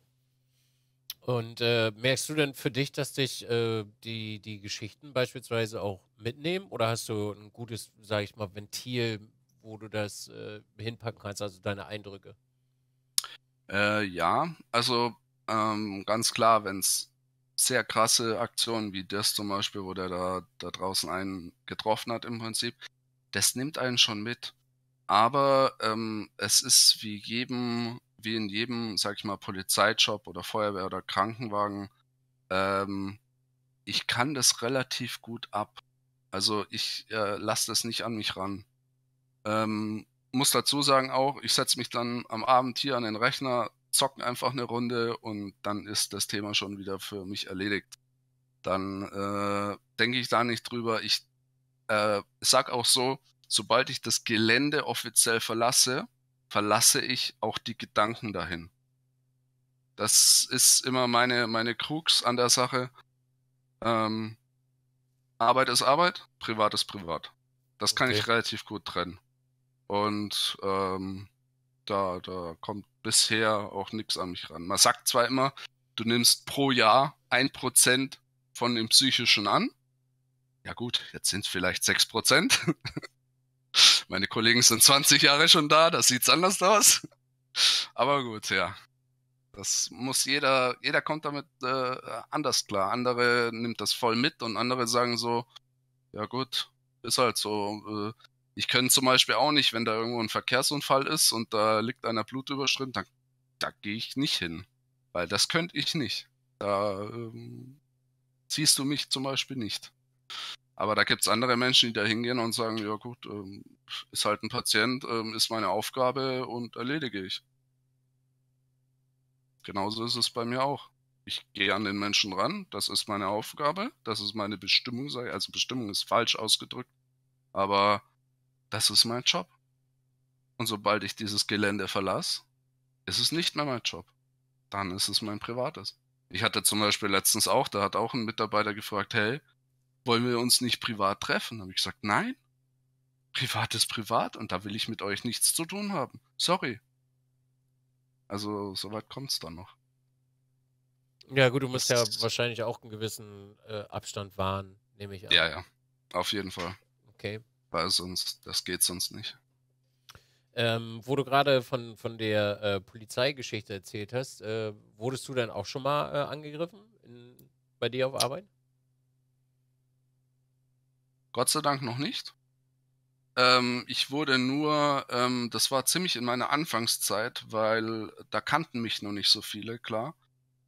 Und äh, merkst du denn für dich, dass dich äh, die, die Geschichten beispielsweise auch mitnehmen? Oder hast du ein gutes, sag ich mal, Ventil, wo du das äh, hinpacken kannst, also deine Eindrücke? Äh, ja, also ähm, ganz klar, wenn es sehr krasse Aktionen wie das zum Beispiel, wo der da, da draußen einen getroffen hat im Prinzip, das nimmt einen schon mit. Aber ähm, es ist wie jedem, wie in jedem, sag ich mal, Polizeijob oder Feuerwehr oder Krankenwagen, ähm, ich kann das relativ gut ab. Also ich äh, lasse das nicht an mich ran. Ähm, muss dazu sagen auch, ich setze mich dann am Abend hier an den Rechner, zocke einfach eine Runde und dann ist das Thema schon wieder für mich erledigt. Dann äh, denke ich da nicht drüber. Ich äh, sag auch so, sobald ich das Gelände offiziell verlasse, verlasse ich auch die Gedanken dahin. Das ist immer meine, meine Krux an der Sache. Ähm, Arbeit ist Arbeit, Privat ist Privat. Das kann okay. ich relativ gut trennen. Und ähm, da, da kommt bisher auch nichts an mich ran. Man sagt zwar immer, du nimmst pro Jahr ein Prozent von dem Psychischen an. Ja gut, jetzt sind es vielleicht sechs Prozent. Meine Kollegen sind zwanzig Jahre schon da, das sieht's anders aus. Aber gut, ja. Das muss jeder, jeder kommt damit äh, anders klar. Andere nimmt das voll mit und andere sagen so, ja gut, ist halt so. Äh, ich könnte zum Beispiel auch nicht, wenn da irgendwo ein Verkehrsunfall ist und da liegt einer blutüberströmt, dann, da gehe ich nicht hin. Weil das könnte ich nicht. Da ähm, siehst du mich zum Beispiel nicht. Aber da gibt es andere Menschen, die da hingehen und sagen, ja gut, ähm, ist halt ein Patient, ähm, ist meine Aufgabe und erledige ich. Genauso ist es bei mir auch. Ich gehe an den Menschen ran, das ist meine Aufgabe, das ist meine Bestimmung, also Bestimmung ist falsch ausgedrückt, aber das ist mein Job. Und sobald ich dieses Gelände verlasse, ist es nicht mehr mein Job. Dann ist es mein Privates. Ich hatte zum Beispiel letztens auch, da hat auch ein Mitarbeiter gefragt, hey, wollen wir uns nicht privat treffen? Da habe ich gesagt, nein, privat ist privat und da will ich mit euch nichts zu tun haben. Sorry. Also soweit kommt es dann noch. Ja gut, du musst ja wahrscheinlich auch einen gewissen äh, Abstand wahren, nehme ich an. Ja, ja, auf jeden Fall. Okay. Weil sonst, das geht sonst nicht. Ähm, wo du gerade von, von der äh, Polizeigeschichte erzählt hast, äh, wurdest du dann auch schon mal äh, angegriffen in, bei dir auf Arbeit? Gott sei Dank noch nicht. Ähm, ich wurde nur, ähm, das war ziemlich in meiner Anfangszeit, weil da kannten mich noch nicht so viele, klar.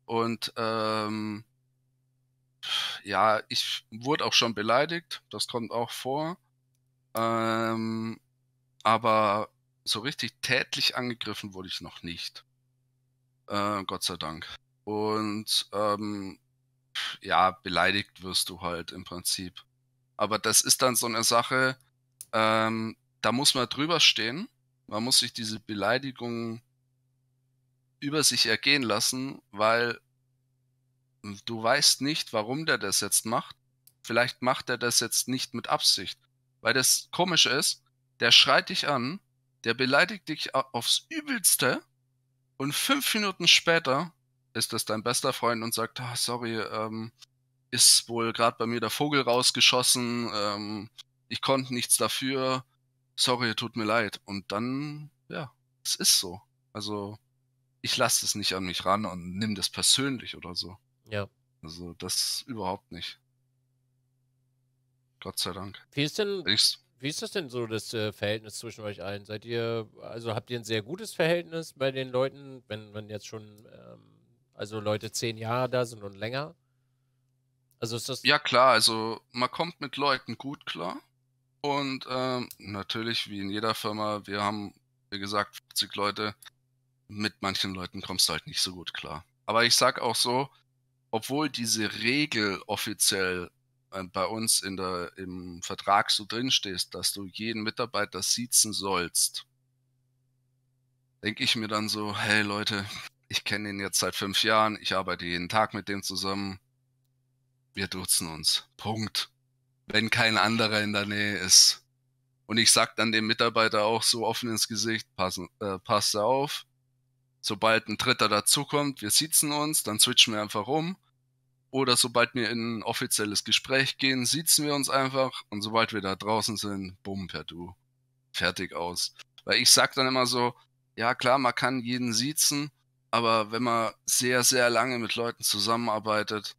Und ähm, ja, ich wurde auch schon beleidigt, das kommt auch vor. Ähm, aber so richtig tätlich angegriffen wurde ich noch nicht. Äh, Gott sei Dank. Und ähm, ja, beleidigt wirst du halt im Prinzip. Aber das ist dann so eine Sache, ähm, da muss man drüber stehen. Man muss sich diese Beleidigung über sich ergehen lassen, weil du weißt nicht, warum der das jetzt macht. Vielleicht macht er das jetzt nicht mit Absicht. Weil das Komische ist, der schreit dich an, der beleidigt dich aufs Übelste und fünf Minuten später ist das dein bester Freund und sagt, ah, sorry, ähm, ist wohl gerade bei mir der Vogel rausgeschossen, ähm, ich konnte nichts dafür, sorry, tut mir leid. Und dann, ja, es ist so. Also ich lasse es nicht an mich ran und nimm das persönlich oder so. Ja. Also das überhaupt nicht. Gott sei Dank. Wie ist denn, wie ist das denn so, das äh, Verhältnis zwischen euch allen? Seid ihr, also habt ihr ein sehr gutes Verhältnis bei den Leuten, wenn, wenn jetzt schon, ähm, also Leute zehn Jahre da sind und länger? Also ist das... Ja klar, also man kommt mit Leuten gut klar. Und ähm, natürlich, wie in jeder Firma, wir haben, wie gesagt, fünfzig Leute. Mit manchen Leuten kommst du halt nicht so gut klar. Aber ich sag auch so, obwohl diese Regel offiziell bei uns in der, im Vertrag so drinstehst, dass du jeden Mitarbeiter siezen sollst, denke ich mir dann so, hey Leute, ich kenne den jetzt seit fünf Jahren, ich arbeite jeden Tag mit dem zusammen, wir duzen uns, Punkt. Wenn kein anderer in der Nähe ist. Und ich sag dann dem Mitarbeiter auch so offen ins Gesicht, passen, äh, passt auf, sobald ein Dritter dazukommt, wir siezen uns, dann switchen wir einfach um. Oder sobald wir in ein offizielles Gespräch gehen, siezen wir uns einfach. Und sobald wir da draußen sind, bumm, per Du. Fertig aus. Weil ich sag dann immer so, ja klar, man kann jeden siezen, aber wenn man sehr, sehr lange mit Leuten zusammenarbeitet,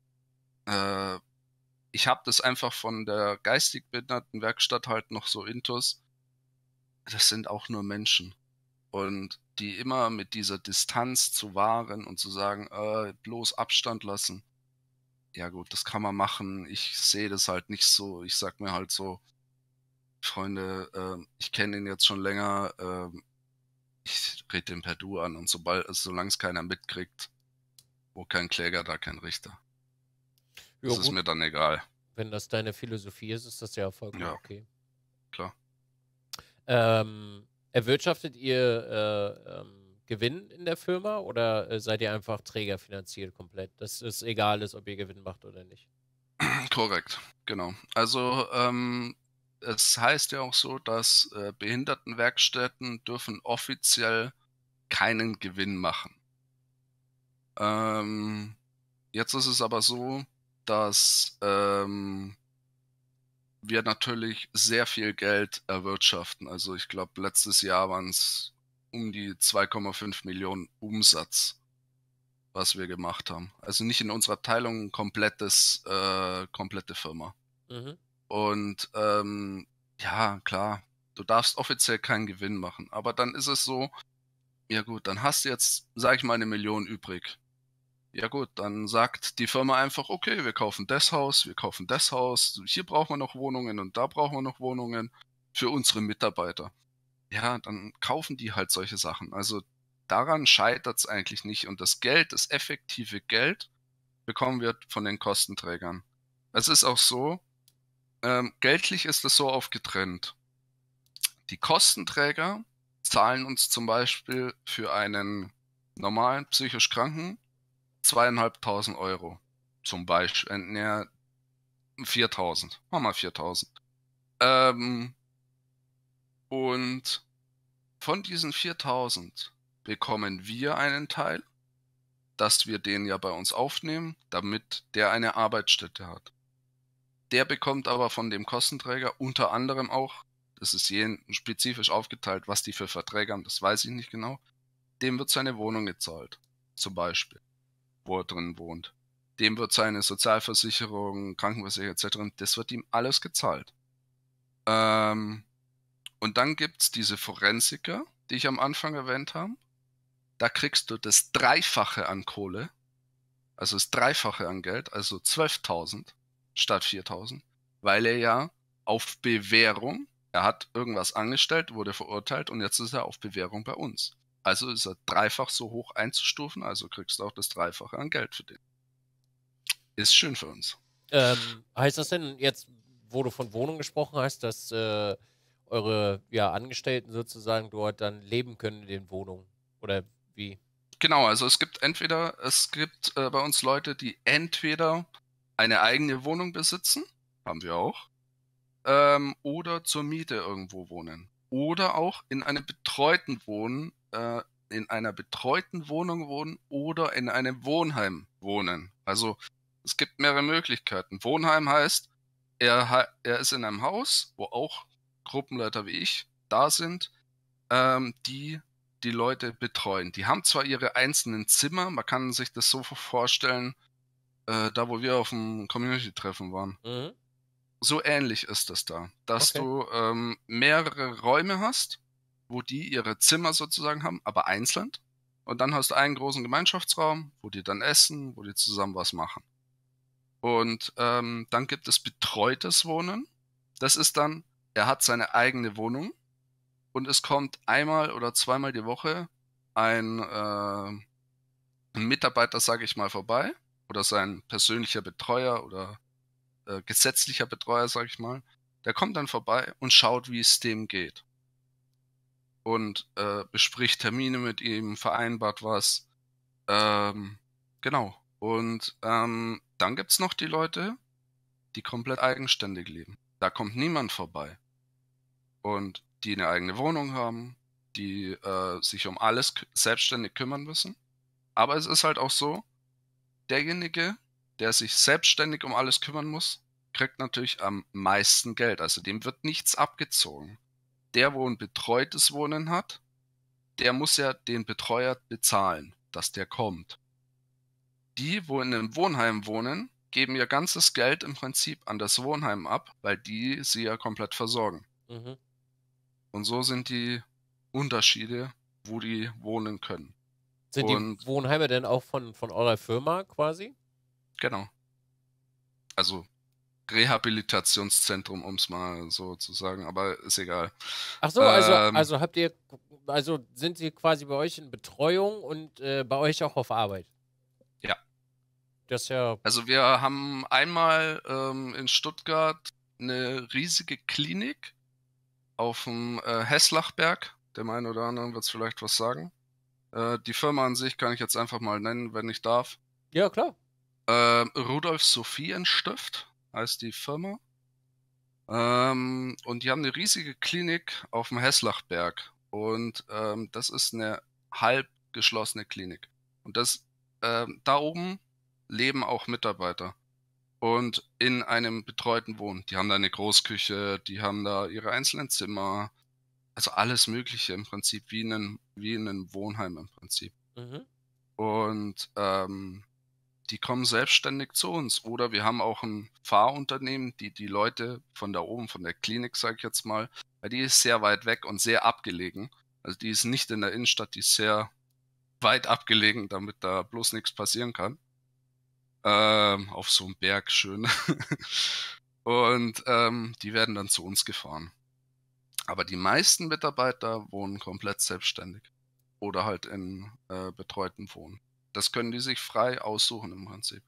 äh, ich habe das einfach von der geistig behinderten Werkstatt halt noch so intus, das sind auch nur Menschen. Und die immer mit dieser Distanz zu wahren und zu sagen, äh, bloß Abstand lassen, ja gut, das kann man machen, ich sehe das halt nicht so, ich sag mir halt so, Freunde, äh, ich kenne ihn jetzt schon länger, äh, ich rede den per Du an und sobald, solange es keiner mitkriegt, wo kein Kläger, da kein Richter. Jo, das gut. Ist mir dann egal. Wenn das deine Philosophie ist, ist das ja vollkommen ja, okay. Klar. Ähm, erwirtschaftet ihr äh, ähm, Gewinn in der Firma oder seid ihr einfach trägerfinanziert komplett? Dass es egal ist, ob ihr Gewinn macht oder nicht. Korrekt, genau. Also ähm, es heißt ja auch so, dass äh, Behindertenwerkstätten dürfen offiziell keinen Gewinn machen. Ähm, jetzt ist es aber so, dass ähm, wir natürlich sehr viel Geld erwirtschaften. Also ich glaube, letztes Jahr waren es um die zwei Komma fünf Millionen Umsatz, was wir gemacht haben. Also nicht in unserer Abteilung, ein komplettes, äh, komplette Firma. Mhm. Und ähm, ja, klar, du darfst offiziell keinen Gewinn machen. Aber dann ist es so, ja gut, dann hast du jetzt, sag ich mal, eine Million übrig. Ja gut, dann sagt die Firma einfach, okay, wir kaufen das Haus, wir kaufen das Haus, hier brauchen wir noch Wohnungen und da brauchen wir noch Wohnungen für unsere Mitarbeiter. Ja, dann kaufen die halt solche Sachen. Also daran scheitert es eigentlich nicht. Und das Geld, das effektive Geld, bekommen wir von den Kostenträgern. Es ist auch so, ähm, geldlich ist es so aufgetrennt. Die Kostenträger zahlen uns zum Beispiel für einen normalen psychisch Kranken zweieinhalbtausend Euro. Zum Beispiel, ne, viertausend. Machen wir viertausend. Ähm... Und von diesen viertausend bekommen wir einen Teil, dass wir den ja bei uns aufnehmen, damit der eine Arbeitsstätte hat. Der bekommt aber von dem Kostenträger unter anderem auch, das ist jeden spezifisch aufgeteilt, was die für Verträge haben, das weiß ich nicht genau, dem wird seine Wohnung gezahlt, zum Beispiel, wo er drin wohnt. Dem wird seine Sozialversicherung, Krankenversicherung et cetera, das wird ihm alles gezahlt. Ähm... Und dann gibt es diese Forensiker, die ich am Anfang erwähnt habe. Da kriegst du das Dreifache an Kohle, also das Dreifache an Geld, also zwölftausend statt viertausend, weil er ja auf Bewährung, er hat irgendwas angestellt, wurde verurteilt und jetzt ist er auf Bewährung bei uns. Also ist er dreifach so hoch einzustufen, also kriegst du auch das Dreifache an Geld für den. Ist schön für uns. Ähm, heißt das denn, jetzt wo du von Wohnung gesprochen hast, dass... Äh eure ja, Angestellten sozusagen dort dann leben können in den Wohnungen oder wie? Genau, also es gibt entweder, es gibt äh, bei uns Leute, die entweder eine eigene Wohnung besitzen, haben wir auch, ähm, oder zur Miete irgendwo wohnen. Oder auch in einem betreuten Wohnen, äh, in einer betreuten Wohnung wohnen oder in einem Wohnheim wohnen. Also es gibt mehrere Möglichkeiten. Wohnheim heißt, Er, er ist in einem Haus, wo auch Gruppenleiter wie ich da sind, ähm, die die Leute betreuen. Die haben zwar ihre einzelnen Zimmer, man kann sich das so vorstellen, äh, da wo wir auf dem Community-Treffen waren. Mhm. So ähnlich ist das da, dass okay. du ähm, mehrere Räume hast, wo die ihre Zimmer sozusagen haben, aber einzeln. Und dann hast du einen großen Gemeinschaftsraum, wo die dann essen, wo die zusammen was machen. Und ähm, dann gibt es betreutes Wohnen. Das ist dann, er hat seine eigene Wohnung und es kommt einmal oder zweimal die Woche ein, äh, ein Mitarbeiter, sage ich mal, vorbei oder sein persönlicher Betreuer oder äh, gesetzlicher Betreuer, sage ich mal. Der kommt dann vorbei und schaut, wie es dem geht. Und äh, bespricht Termine mit ihm, vereinbart was. Ähm, genau. Und ähm, dann gibt es noch die Leute, die komplett eigenständig leben. Da kommt niemand vorbei. Und die eine eigene Wohnung haben, die äh, sich um alles selbstständig kümmern müssen. Aber es ist halt auch so, derjenige, der sich selbstständig um alles kümmern muss, kriegt natürlich am meisten Geld. Also dem wird nichts abgezogen. Der, wo ein betreutes Wohnen hat, der muss ja den Betreuer bezahlen, dass der kommt. Die, wo in einem Wohnheim wohnen, geben ihr ganzes Geld im Prinzip an das Wohnheim ab, weil die sie ja komplett versorgen. Mhm. Und so sind die Unterschiede, wo die wohnen können. Sind Und die Wohnheime denn auch von, von eurer Firma quasi? Genau. Also Rehabilitationszentrum, um es mal so zu sagen, aber ist egal. Ach so, also, ähm, also habt ihr, also sind sie quasi bei euch in Betreuung und äh, bei euch auch auf Arbeit? Ja. Das ist ja. Also wir haben einmal ähm, in Stuttgart eine riesige Klinik auf dem äh, Hesslachberg. Dem einen oder anderen wird es vielleicht was sagen. Äh, die Firma an sich kann ich jetzt einfach mal nennen, wenn ich darf. Ja, klar. Äh, Rudolf-Sophien-Stift heißt die Firma. Ähm, und die haben eine riesige Klinik auf dem Hesslachberg. Und ähm, das ist eine halb geschlossene Klinik. Und das, ähm, da oben leben auch Mitarbeiter. Und in einem betreuten Wohnen. Die haben da eine Großküche, die haben da ihre einzelnen Zimmer. Also alles Mögliche im Prinzip, wie in einem, wie in einem Wohnheim im Prinzip. Mhm. Und ähm, die kommen selbstständig zu uns. Oder wir haben auch ein Fahrunternehmen, die die Leute von da oben, von der Klinik, sage ich jetzt mal, weil die ist sehr weit weg und sehr abgelegen. Also die ist nicht in der Innenstadt, die ist sehr weit abgelegen, damit da bloß nichts passieren kann. Ähm, auf so einem Berg schön. Und ähm, die werden dann zu uns gefahren. Aber die meisten Mitarbeiter wohnen komplett selbstständig. Oder halt in äh, betreuten Wohnen. Das können die sich frei aussuchen im Prinzip.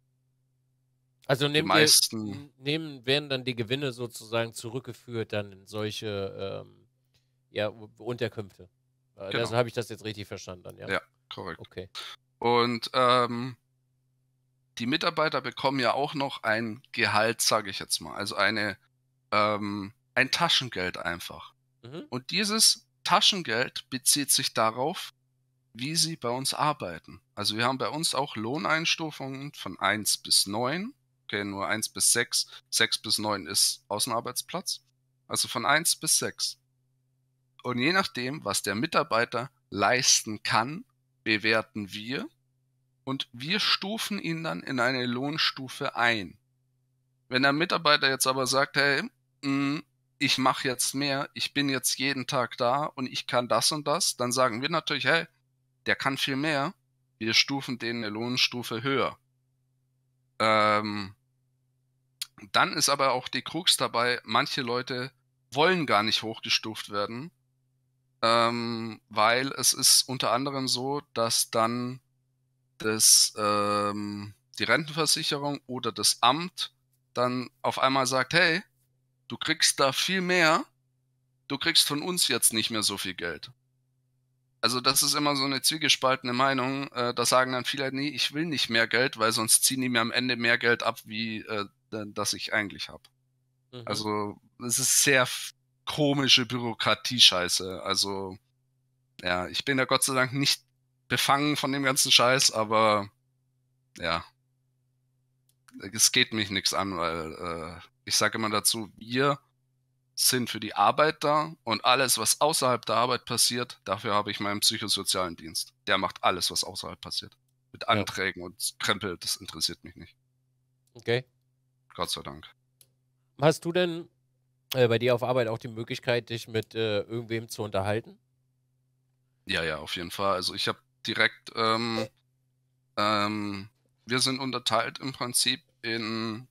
Also nehmen, die meisten, wir, nehmen werden dann die Gewinne sozusagen zurückgeführt dann in solche ähm, ja, Unterkünfte. Äh, genau. Also habe ich das jetzt richtig verstanden dann, ja? Ja, korrekt. Okay. Und ähm, die Mitarbeiter bekommen ja auch noch ein Gehalt, sage ich jetzt mal. Also eine, ähm, ein Taschengeld einfach. Mhm. Und dieses Taschengeld bezieht sich darauf, wie sie bei uns arbeiten. Also wir haben bei uns auch Lohneinstufungen von eins bis neun. Okay, nur eins bis sechs. sechs bis neun ist Außenarbeitsplatz. Also von eins bis sechs. Und je nachdem, was der Mitarbeiter leisten kann, bewerten wir. Und wir stufen ihn dann in eine Lohnstufe ein. Wenn der Mitarbeiter jetzt aber sagt, hey, mh, ich mache jetzt mehr, ich bin jetzt jeden Tag da und ich kann das und das, dann sagen wir natürlich, hey, der kann viel mehr, wir stufen den eine Lohnstufe höher. Ähm, dann ist aber auch die Krux dabei, manche Leute wollen gar nicht hochgestuft werden, ähm, weil es ist unter anderem so, dass dann das, ähm, die Rentenversicherung oder das Amt dann auf einmal sagt, hey, du kriegst da viel mehr, du kriegst von uns jetzt nicht mehr so viel Geld. Also das ist immer so eine zwiegespaltene Meinung. Äh, da sagen dann viele, nee, ich will nicht mehr Geld, weil sonst ziehen die mir am Ende mehr Geld ab, wie äh, das ich eigentlich habe. Mhm. Also es ist sehr komische Bürokratie-Scheiße. Also ja, ich bin da Gott sei Dank nicht befangen von dem ganzen Scheiß, aber ja, es geht mich nichts an, weil äh, ich sage immer dazu, wir sind für die Arbeit da und alles, was außerhalb der Arbeit passiert, dafür habe ich meinen psychosozialen Dienst. Der macht alles, was außerhalb passiert. Mit Anträgen ja. und Krempel, das interessiert mich nicht. Okay. Gott sei Dank. Hast du denn äh, bei dir auf Arbeit auch die Möglichkeit, dich mit äh, irgendwem zu unterhalten? Ja, ja, auf jeden Fall. Also ich habe direkt, ähm, ähm, wir sind unterteilt im Prinzip in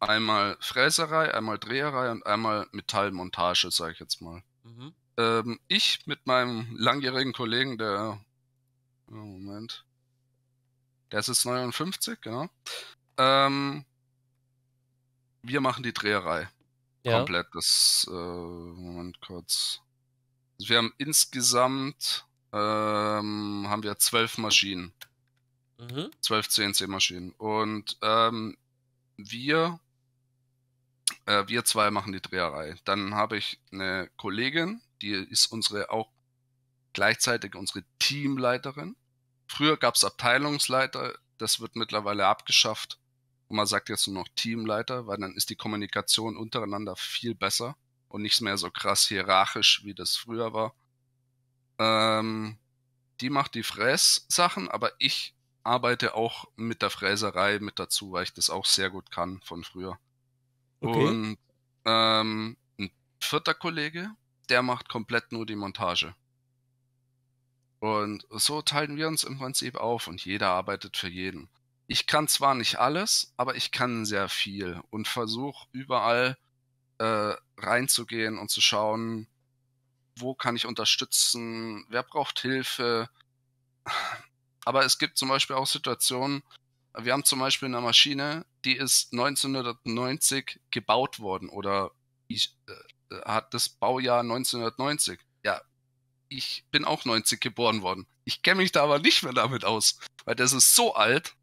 einmal Fräserei, einmal Dreherei und einmal Metallmontage, sage ich jetzt mal. Mhm. Ähm, ich mit meinem langjährigen Kollegen, der, oh, Moment, der ist jetzt neunundfünfzig, genau. Ähm, wir machen die Dreherei. Ja. Komplett. Das, äh, Moment kurz. Wir haben insgesamt ähm, haben wir zwölf Maschinen. Mhm. Zwölf C N C-Maschinen. Und ähm, wir, äh, wir zwei machen die Dreherei. Dann habe ich eine Kollegin, die ist unsere auch gleichzeitig unsere Teamleiterin. Früher gab es Abteilungsleiter, das wird mittlerweile abgeschafft. Und man sagt jetzt nur noch Teamleiter, weil dann ist die Kommunikation untereinander viel besser. Und nicht mehr so krass hierarchisch, wie das früher war. Ähm, die macht die Frässachen, aber ich arbeite auch mit der Fräserei mit dazu, weil ich das auch sehr gut kann von früher. Okay. Und ähm, ein vierter Kollege, der macht komplett nur die Montage. Und so teilen wir uns im Prinzip auf und jeder arbeitet für jeden. Ich kann zwar nicht alles, aber ich kann sehr viel und versuche überall reinzugehen und zu schauen, wo kann ich unterstützen, wer braucht Hilfe. Aber es gibt zum Beispiel auch Situationen, wir haben zum Beispiel eine Maschine, die ist neunzehnhundertneunzig gebaut worden oder ich, äh, hat das Baujahr neunzehnhundertneunzig. Ja, ich bin auch neunzig geboren worden. Ich kenne mich da aber nicht mehr damit aus, weil das ist so alt,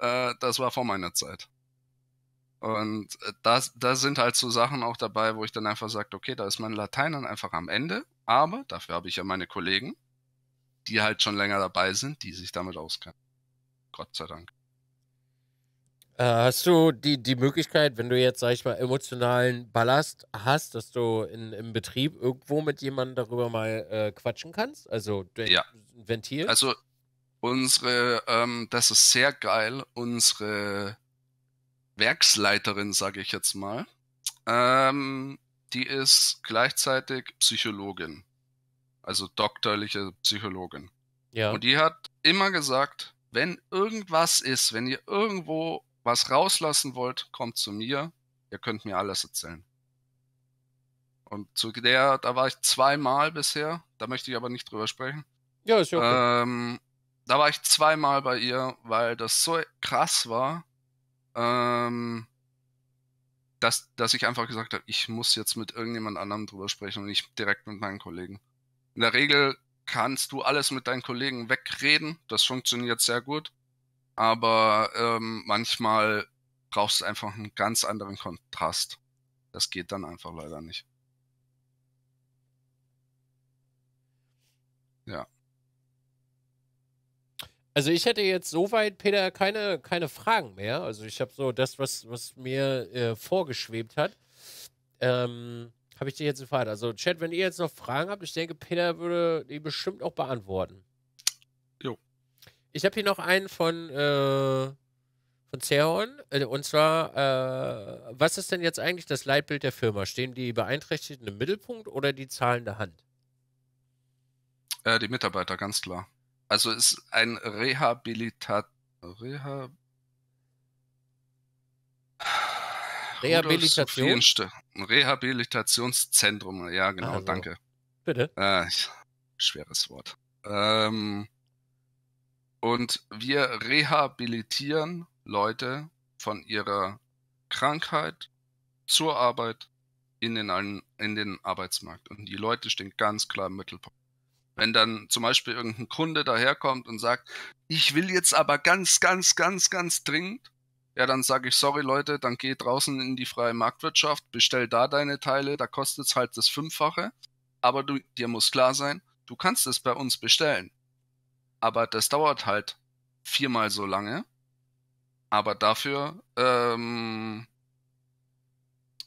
äh, das war vor meiner Zeit. Und da das sind halt so Sachen auch dabei, wo ich dann einfach sage, okay, da ist mein Latein dann einfach am Ende, aber dafür habe ich ja meine Kollegen, die halt schon länger dabei sind, die sich damit auskennen. Gott sei Dank. Äh, hast du die, die Möglichkeit, wenn du jetzt, sag ich mal, emotionalen Ballast hast, dass du in, im Betrieb irgendwo mit jemandem darüber mal äh, quatschen kannst? Also ja. ein Ventil? Also unsere, ähm, das ist sehr geil, unsere Werksleiterin, sage ich jetzt mal, ähm, die ist gleichzeitig Psychologin, also doktorliche Psychologin. Ja. Und die hat immer gesagt, wenn irgendwas ist, wenn ihr irgendwo was rauslassen wollt, kommt zu mir, ihr könnt mir alles erzählen. Und zu der, da war ich zweimal bisher, da möchte ich aber nicht drüber sprechen. Ja, ist ja okay. Ähm, da war ich zweimal bei ihr, weil das so krass war, Ähm, dass, dass ich einfach gesagt habe, ich muss jetzt mit irgendjemand anderem drüber sprechen und nicht direkt mit meinen Kollegen. In der Regel kannst du alles mit deinen Kollegen wegreden, das funktioniert sehr gut, aber ähm, manchmal brauchst du einfach einen ganz anderen Kontrast. Das geht dann einfach leider nicht. Ja. Also ich hätte jetzt soweit, Peter, keine, keine Fragen mehr. Also ich habe so das, was, was mir äh, vorgeschwebt hat, ähm, habe ich dir jetzt gefragt. Also Chat, wenn ihr jetzt noch Fragen habt, ich denke, Peter würde die bestimmt auch beantworten. Jo. Ich habe hier noch einen von, äh, von Zerhorn. Äh, und zwar, äh, was ist denn jetzt eigentlich das Leitbild der Firma? Stehen die Beeinträchtigten im Mittelpunkt oder die zahlende Hand? Äh, die Mitarbeiter, ganz klar. Also ist ein Rehabilitat... Reha... Rehabilitation? Rehabilitationszentrum, ja genau, also. Danke. Bitte? Äh, schweres Wort. Ähm, und wir rehabilitieren Leute von ihrer Krankheit zur Arbeit in den, in den Arbeitsmarkt. Und die Leute stehen ganz klar im Mittelpunkt. Wenn dann zum Beispiel irgendein Kunde daherkommt und sagt, ich will jetzt aber ganz, ganz, ganz, ganz dringend, ja, dann sage ich, sorry Leute, dann geh draußen in die freie Marktwirtschaft, bestell da deine Teile, da kostet es halt das Fünffache, aber du, dir muss klar sein, du kannst es bei uns bestellen, aber das dauert halt viermal so lange aber dafür ähm,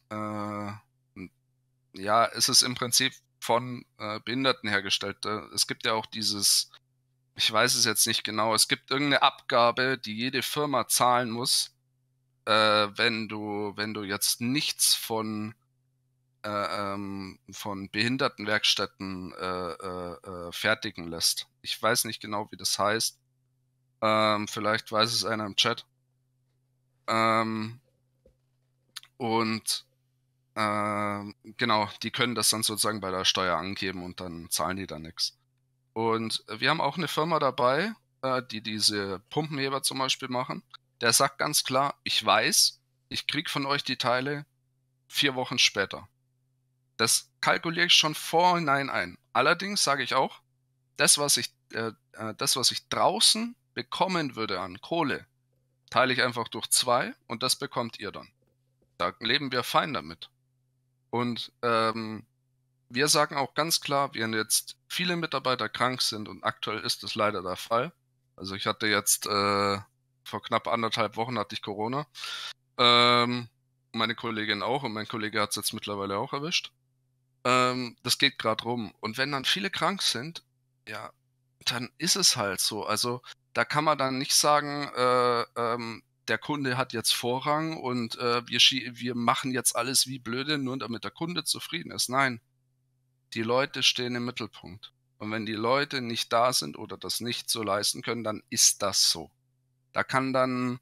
äh, ja, ist es im Prinzip von äh, Behinderten hergestellt. Es gibt ja auch dieses, ich weiß es jetzt nicht genau, es gibt irgendeine Abgabe, die jede Firma zahlen muss, äh, wenn du, wenn du jetzt nichts von von Behindertenwerkstätten äh, äh, fertigen lässt. Ich weiß nicht genau, wie das heißt. Ähm, vielleicht weiß es einer im Chat. Ähm, und äh, genau, die können das dann sozusagen bei der Steuer angeben und dann zahlen die da nichts. Und wir haben auch eine Firma dabei, äh, die diese Pumpenheber zum Beispiel machen. Der sagt ganz klar, ich weiß, ich kriege von euch die Teile vier Wochen später. Das kalkuliere ich schon vorhinein ein. Allerdings sage ich auch, das was ich, äh, das, was ich draußen bekommen würde an Kohle, teile ich einfach durch zwei und das bekommt ihr dann. Da leben wir fein damit. Und ähm, wir sagen auch ganz klar, wenn jetzt viele Mitarbeiter krank sind, und aktuell ist das leider der Fall. Also ich hatte jetzt äh, vor knapp anderthalb Wochen hatte ich Corona. Ähm, meine Kollegin auch und mein Kollege hat es jetzt mittlerweile auch erwischt. Das geht gerade rum. Und wenn dann viele krank sind, ja, dann ist es halt so. Also da kann man dann nicht sagen, äh, ähm, der Kunde hat jetzt Vorrang und äh, wir, wir machen jetzt alles wie blöde, nur damit der Kunde zufrieden ist. Nein, die Leute stehen im Mittelpunkt. Und wenn die Leute nicht da sind oder das nicht so leisten können, dann ist das so. Da kann dann,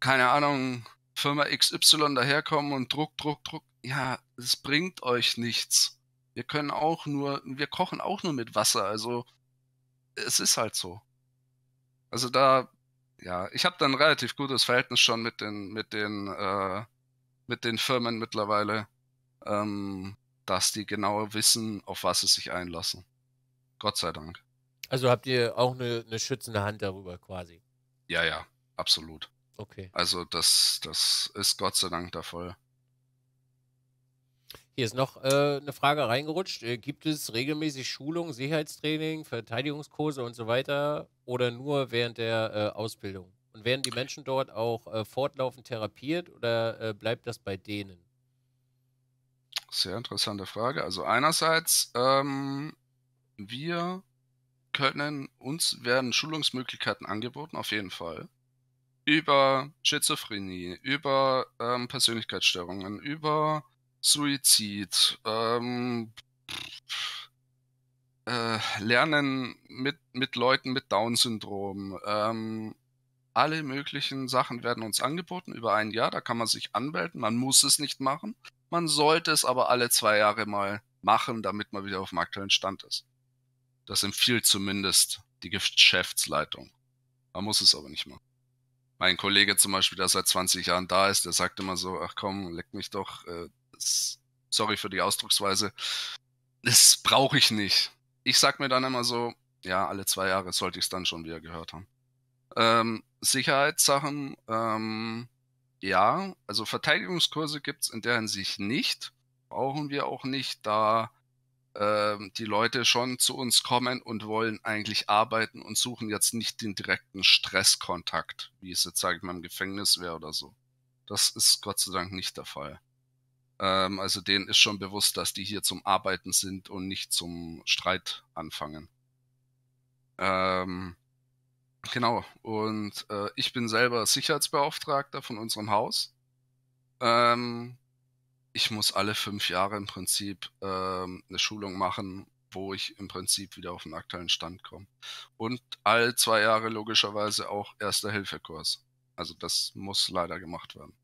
keine Ahnung, Firma X Y daherkommen und Druck, Druck, Druck. Ja, es bringt euch nichts. Wir können auch nur, wir kochen auch nur mit Wasser. Also, es ist halt so. Also da, ja, ich habe dann ein relativ gutes Verhältnis schon mit den, mit den, äh, mit den Firmen mittlerweile, ähm, dass die genau wissen, auf was sie sich einlassen. Gott sei Dank. Also habt ihr auch eine, eine schützende Hand darüber quasi? Ja, ja, absolut. Okay. Also das, das ist Gott sei Dank der Fall. Hier ist noch äh, eine Frage reingerutscht. Äh, gibt es regelmäßig Schulungen, Sicherheitstraining, Verteidigungskurse und so weiter oder nur während der äh, Ausbildung? Und werden die Menschen dort auch äh, fortlaufend therapiert oder äh, bleibt das bei denen? Sehr interessante Frage. Also einerseits, ähm, wir können, uns werden Schulungsmöglichkeiten angeboten, auf jeden Fall. Über Schizophrenie, über ähm, Persönlichkeitsstörungen, über Suizid, ähm, äh, Lernen mit, mit Leuten mit Down-Syndrom. Ähm, alle möglichen Sachen werden uns angeboten über ein Jahr, da kann man sich anmelden. Man muss es nicht machen, man sollte es aber alle zwei Jahre mal machen, damit man wieder auf dem aktuellen Stand ist. Das empfiehlt zumindest die Geschäftsleitung. Man muss es aber nicht machen. Mein Kollege zum Beispiel, der seit zwanzig Jahren da ist, der sagt immer so, ach komm, leck mich doch, äh, das, sorry für die Ausdrucksweise, das brauche ich nicht. Ich sag mir dann immer so, ja, alle zwei Jahre sollte ich es dann schon wieder gehört haben. Ähm, Sicherheitssachen, ähm, ja, also Verteidigungskurse gibt es in der Hinsicht nicht, brauchen wir auch nicht, da ähm, die Leute schon zu uns kommen und wollen eigentlich arbeiten und suchen jetzt nicht den direkten Stresskontakt, wie es jetzt, sage ich mal, im Gefängnis wäre oder so. Das ist Gott sei Dank nicht der Fall. Ähm, also denen ist schon bewusst, dass die hier zum Arbeiten sind und nicht zum Streit anfangen. Ähm, genau, und äh, ich bin selber Sicherheitsbeauftragter von unserem Haus. Ähm, ich muss alle fünf Jahre im Prinzip ähm, eine Schulung machen, wo ich im Prinzip wieder auf den aktuellen Stand komme. Und alle zwei Jahre logischerweise auch Erste-Hilfe-Kurs. Also das muss leider gemacht werden.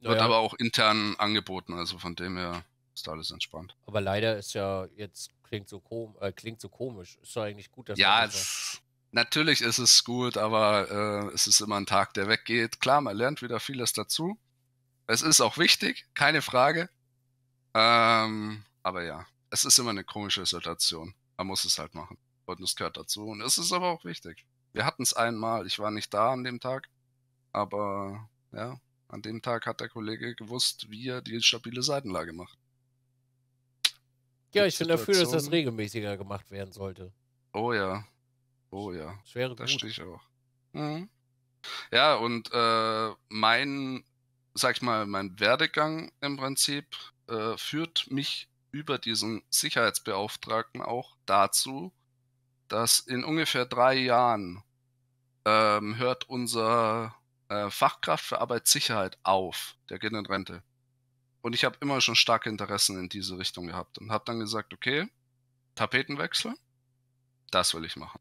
Naja. Wird aber auch intern angeboten, also von dem her ist da alles entspannt. Aber leider ist ja, jetzt klingt so, kom äh, klingt so komisch, ist ja eigentlich gut, dass ja, es, natürlich ist es gut, aber äh, es ist immer ein Tag, der weggeht. Klar, man lernt wieder vieles dazu. Es ist auch wichtig, keine Frage. Ähm, aber ja, es ist immer eine komische Situation. Man muss es halt machen. Und es gehört dazu. Und es ist aber auch wichtig. Wir hatten es einmal. Ich war nicht da an dem Tag. Aber ja, an dem Tag hat der Kollege gewusst, wie er die stabile Seitenlage macht. Ja, die ich bin dafür, dass das regelmäßiger gemacht werden sollte. Oh ja. Oh ja. Das wäre gut. Da stehe ich auch. Mhm. Ja, und äh, mein, sag ich mal, mein Werdegang im Prinzip äh, führt mich über diesen Sicherheitsbeauftragten auch dazu, dass in ungefähr drei Jahren ähm, hört unser äh, Fachkraft für Arbeitssicherheit auf, der geht in Rente. Und ich habe immer schon starke Interessen in diese Richtung gehabt und habe dann gesagt, okay, Tapetenwechsel, das will ich machen.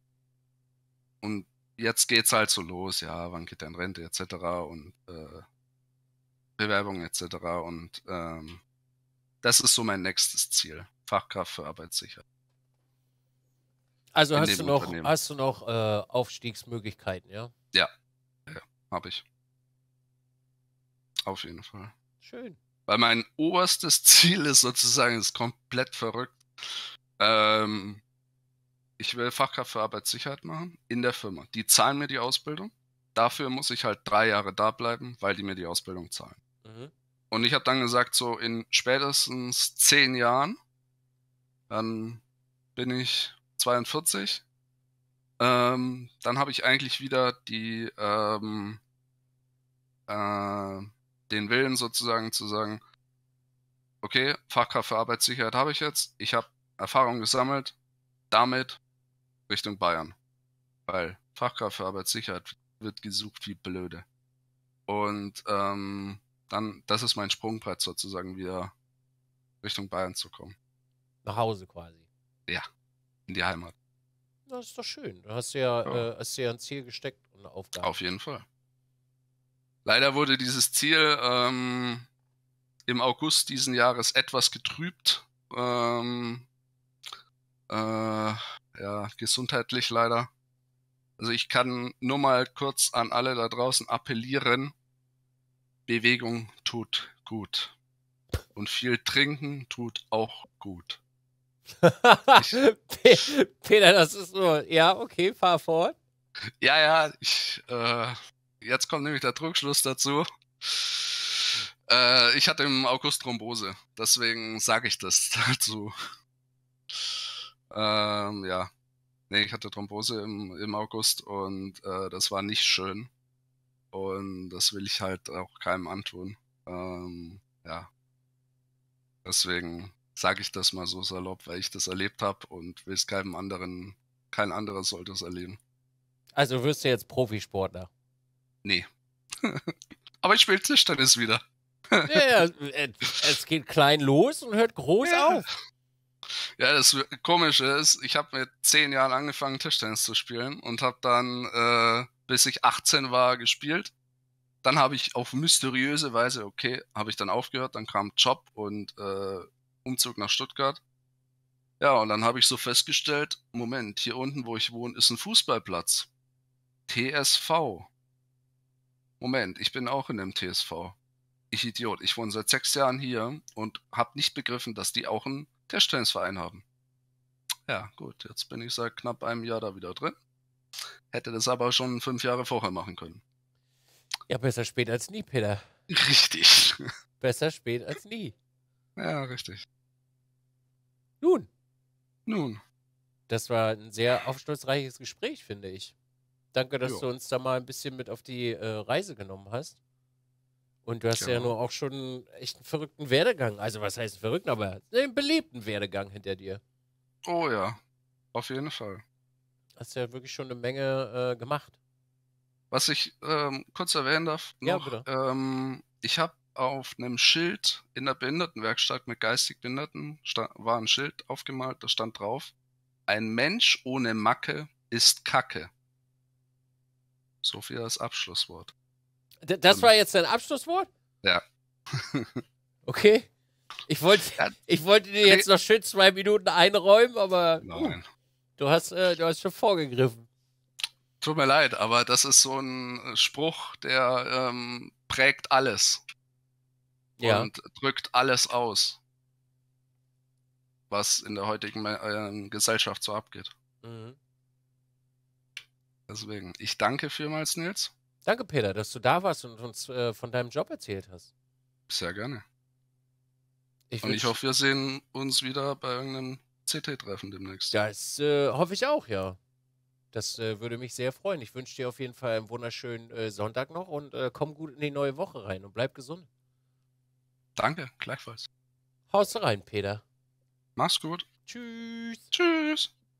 Und jetzt geht's halt so los, ja, wann geht der in Rente et cetera und äh, Bewerbung et cetera. Und ähm, das ist so mein nächstes Ziel, Fachkraft für Arbeitssicherheit. Also hast du, noch, hast du noch äh, Aufstiegsmöglichkeiten, ja? Ja, ja, habe ich. Auf jeden Fall. Schön. Weil mein oberstes Ziel ist sozusagen, ist komplett verrückt. Ähm, ich will Fachkraft für Arbeitssicherheit machen in der Firma. Die zahlen mir die Ausbildung. Dafür muss ich halt drei Jahre da bleiben, weil die mir die Ausbildung zahlen. Mhm. Und ich habe dann gesagt, so in spätestens zehn Jahren, dann bin ich zweiundvierzig, ähm, dann habe ich eigentlich wieder die ähm, äh, den Willen sozusagen zu sagen, okay, Fachkraft für Arbeitssicherheit habe ich jetzt, ich habe Erfahrung gesammelt, damit Richtung Bayern. Weil Fachkraft für Arbeitssicherheit wird gesucht wie blöde. Und ähm, dann, das ist mein Sprungbrett sozusagen, wieder Richtung Bayern zu kommen. Nach Hause quasi. Ja, in die Heimat. Das ist doch schön. Du hast ja, ja. Äh, hast ja ein Ziel gesteckt und eine Aufgabe. Auf jeden Fall. Leider wurde dieses Ziel ähm, im August diesen Jahres etwas getrübt. Ähm, äh, ja, gesundheitlich leider. Also ich kann nur mal kurz an alle da draußen appellieren. Bewegung tut gut. Und viel trinken tut auch gut. ich, Peter, das ist nur... Ja, okay, fahr fort. Ja, ja, ich... Äh, Jetzt kommt nämlich der Trugschluss dazu. Äh, ich hatte im August Thrombose, deswegen sage ich das dazu. Ähm, ja, nee, ich hatte Thrombose im, im August und äh, das war nicht schön. Und das will ich halt auch keinem antun. Ähm, ja, deswegen sage ich das mal so salopp, weil ich das erlebt habe und will es keinem anderen, kein anderer sollte es erleben. Also wirst du jetzt Profisportler? Nee. Aber ich spiele Tischtennis wieder. Ja, ja, es geht klein los und hört groß ja. auf. Ja, das Komische ist, ich habe mit zehn Jahren angefangen, Tischtennis zu spielen und habe dann, äh, bis ich achtzehn war, gespielt. Dann habe ich auf mysteriöse Weise, okay, habe ich dann aufgehört, dann kam Job und äh, Umzug nach Stuttgart. Ja, und dann habe ich so festgestellt, Moment, hier unten, wo ich wohne, ist ein Fußballplatz. T S V. Moment, ich bin auch in dem T S V. Ich Idiot, ich wohne seit sechs Jahren hier und habe nicht begriffen, dass die auch einen Tischtennisverein haben. Ja, gut, jetzt bin ich seit knapp einem Jahr da wieder drin. Hätte das aber schon fünf Jahre vorher machen können. Ja, besser spät als nie, Peter. Richtig. Besser spät als nie. Ja, richtig. Nun. Nun. Das war ein sehr aufschlussreiches Gespräch, finde ich. Danke, dass jo. du uns da mal ein bisschen mit auf die äh, Reise genommen hast. Und du hast ja, ja nur auch schon echt einen verrückten Werdegang. Also was heißt verrückten, aber einen belebten Werdegang hinter dir. Oh ja, auf jeden Fall. Hast ja wirklich schon eine Menge äh, gemacht. Was ich ähm, kurz erwähnen darf, noch, ja, ähm, ich habe auf einem Schild in der Behindertenwerkstatt mit geistig Behinderten, stand, war ein Schild aufgemalt, da stand drauf, ein Mensch ohne Macke ist Kacke. So viel als Abschlusswort. D das war jetzt dein Abschlusswort? Ja. Okay. Ich wollte, ja, ich wollte dir jetzt noch schön zwei Minuten einräumen, aber nein. Uh, du, hast, äh, du hast schon vorgegriffen. Tut mir leid, aber das ist so ein Spruch, der ähm, prägt alles. Ja. Und drückt alles aus, was in der heutigen äh, Gesellschaft so abgeht. Mhm. Deswegen, ich danke vielmals, Nils. Danke, Peter, dass du da warst und uns äh, von deinem Job erzählt hast. Sehr gerne. Ich und ich hoffe, wir sehen uns wieder bei irgendeinem C T-Treffen demnächst. Ja, das äh, hoffe ich auch, ja. Das äh, würde mich sehr freuen. Ich wünsche dir auf jeden Fall einen wunderschönen äh, Sonntag noch und äh, komm gut in die neue Woche rein und bleib gesund. Danke, gleichfalls. Haust rein, Peter. Mach's gut. Tschüss. Tschüss.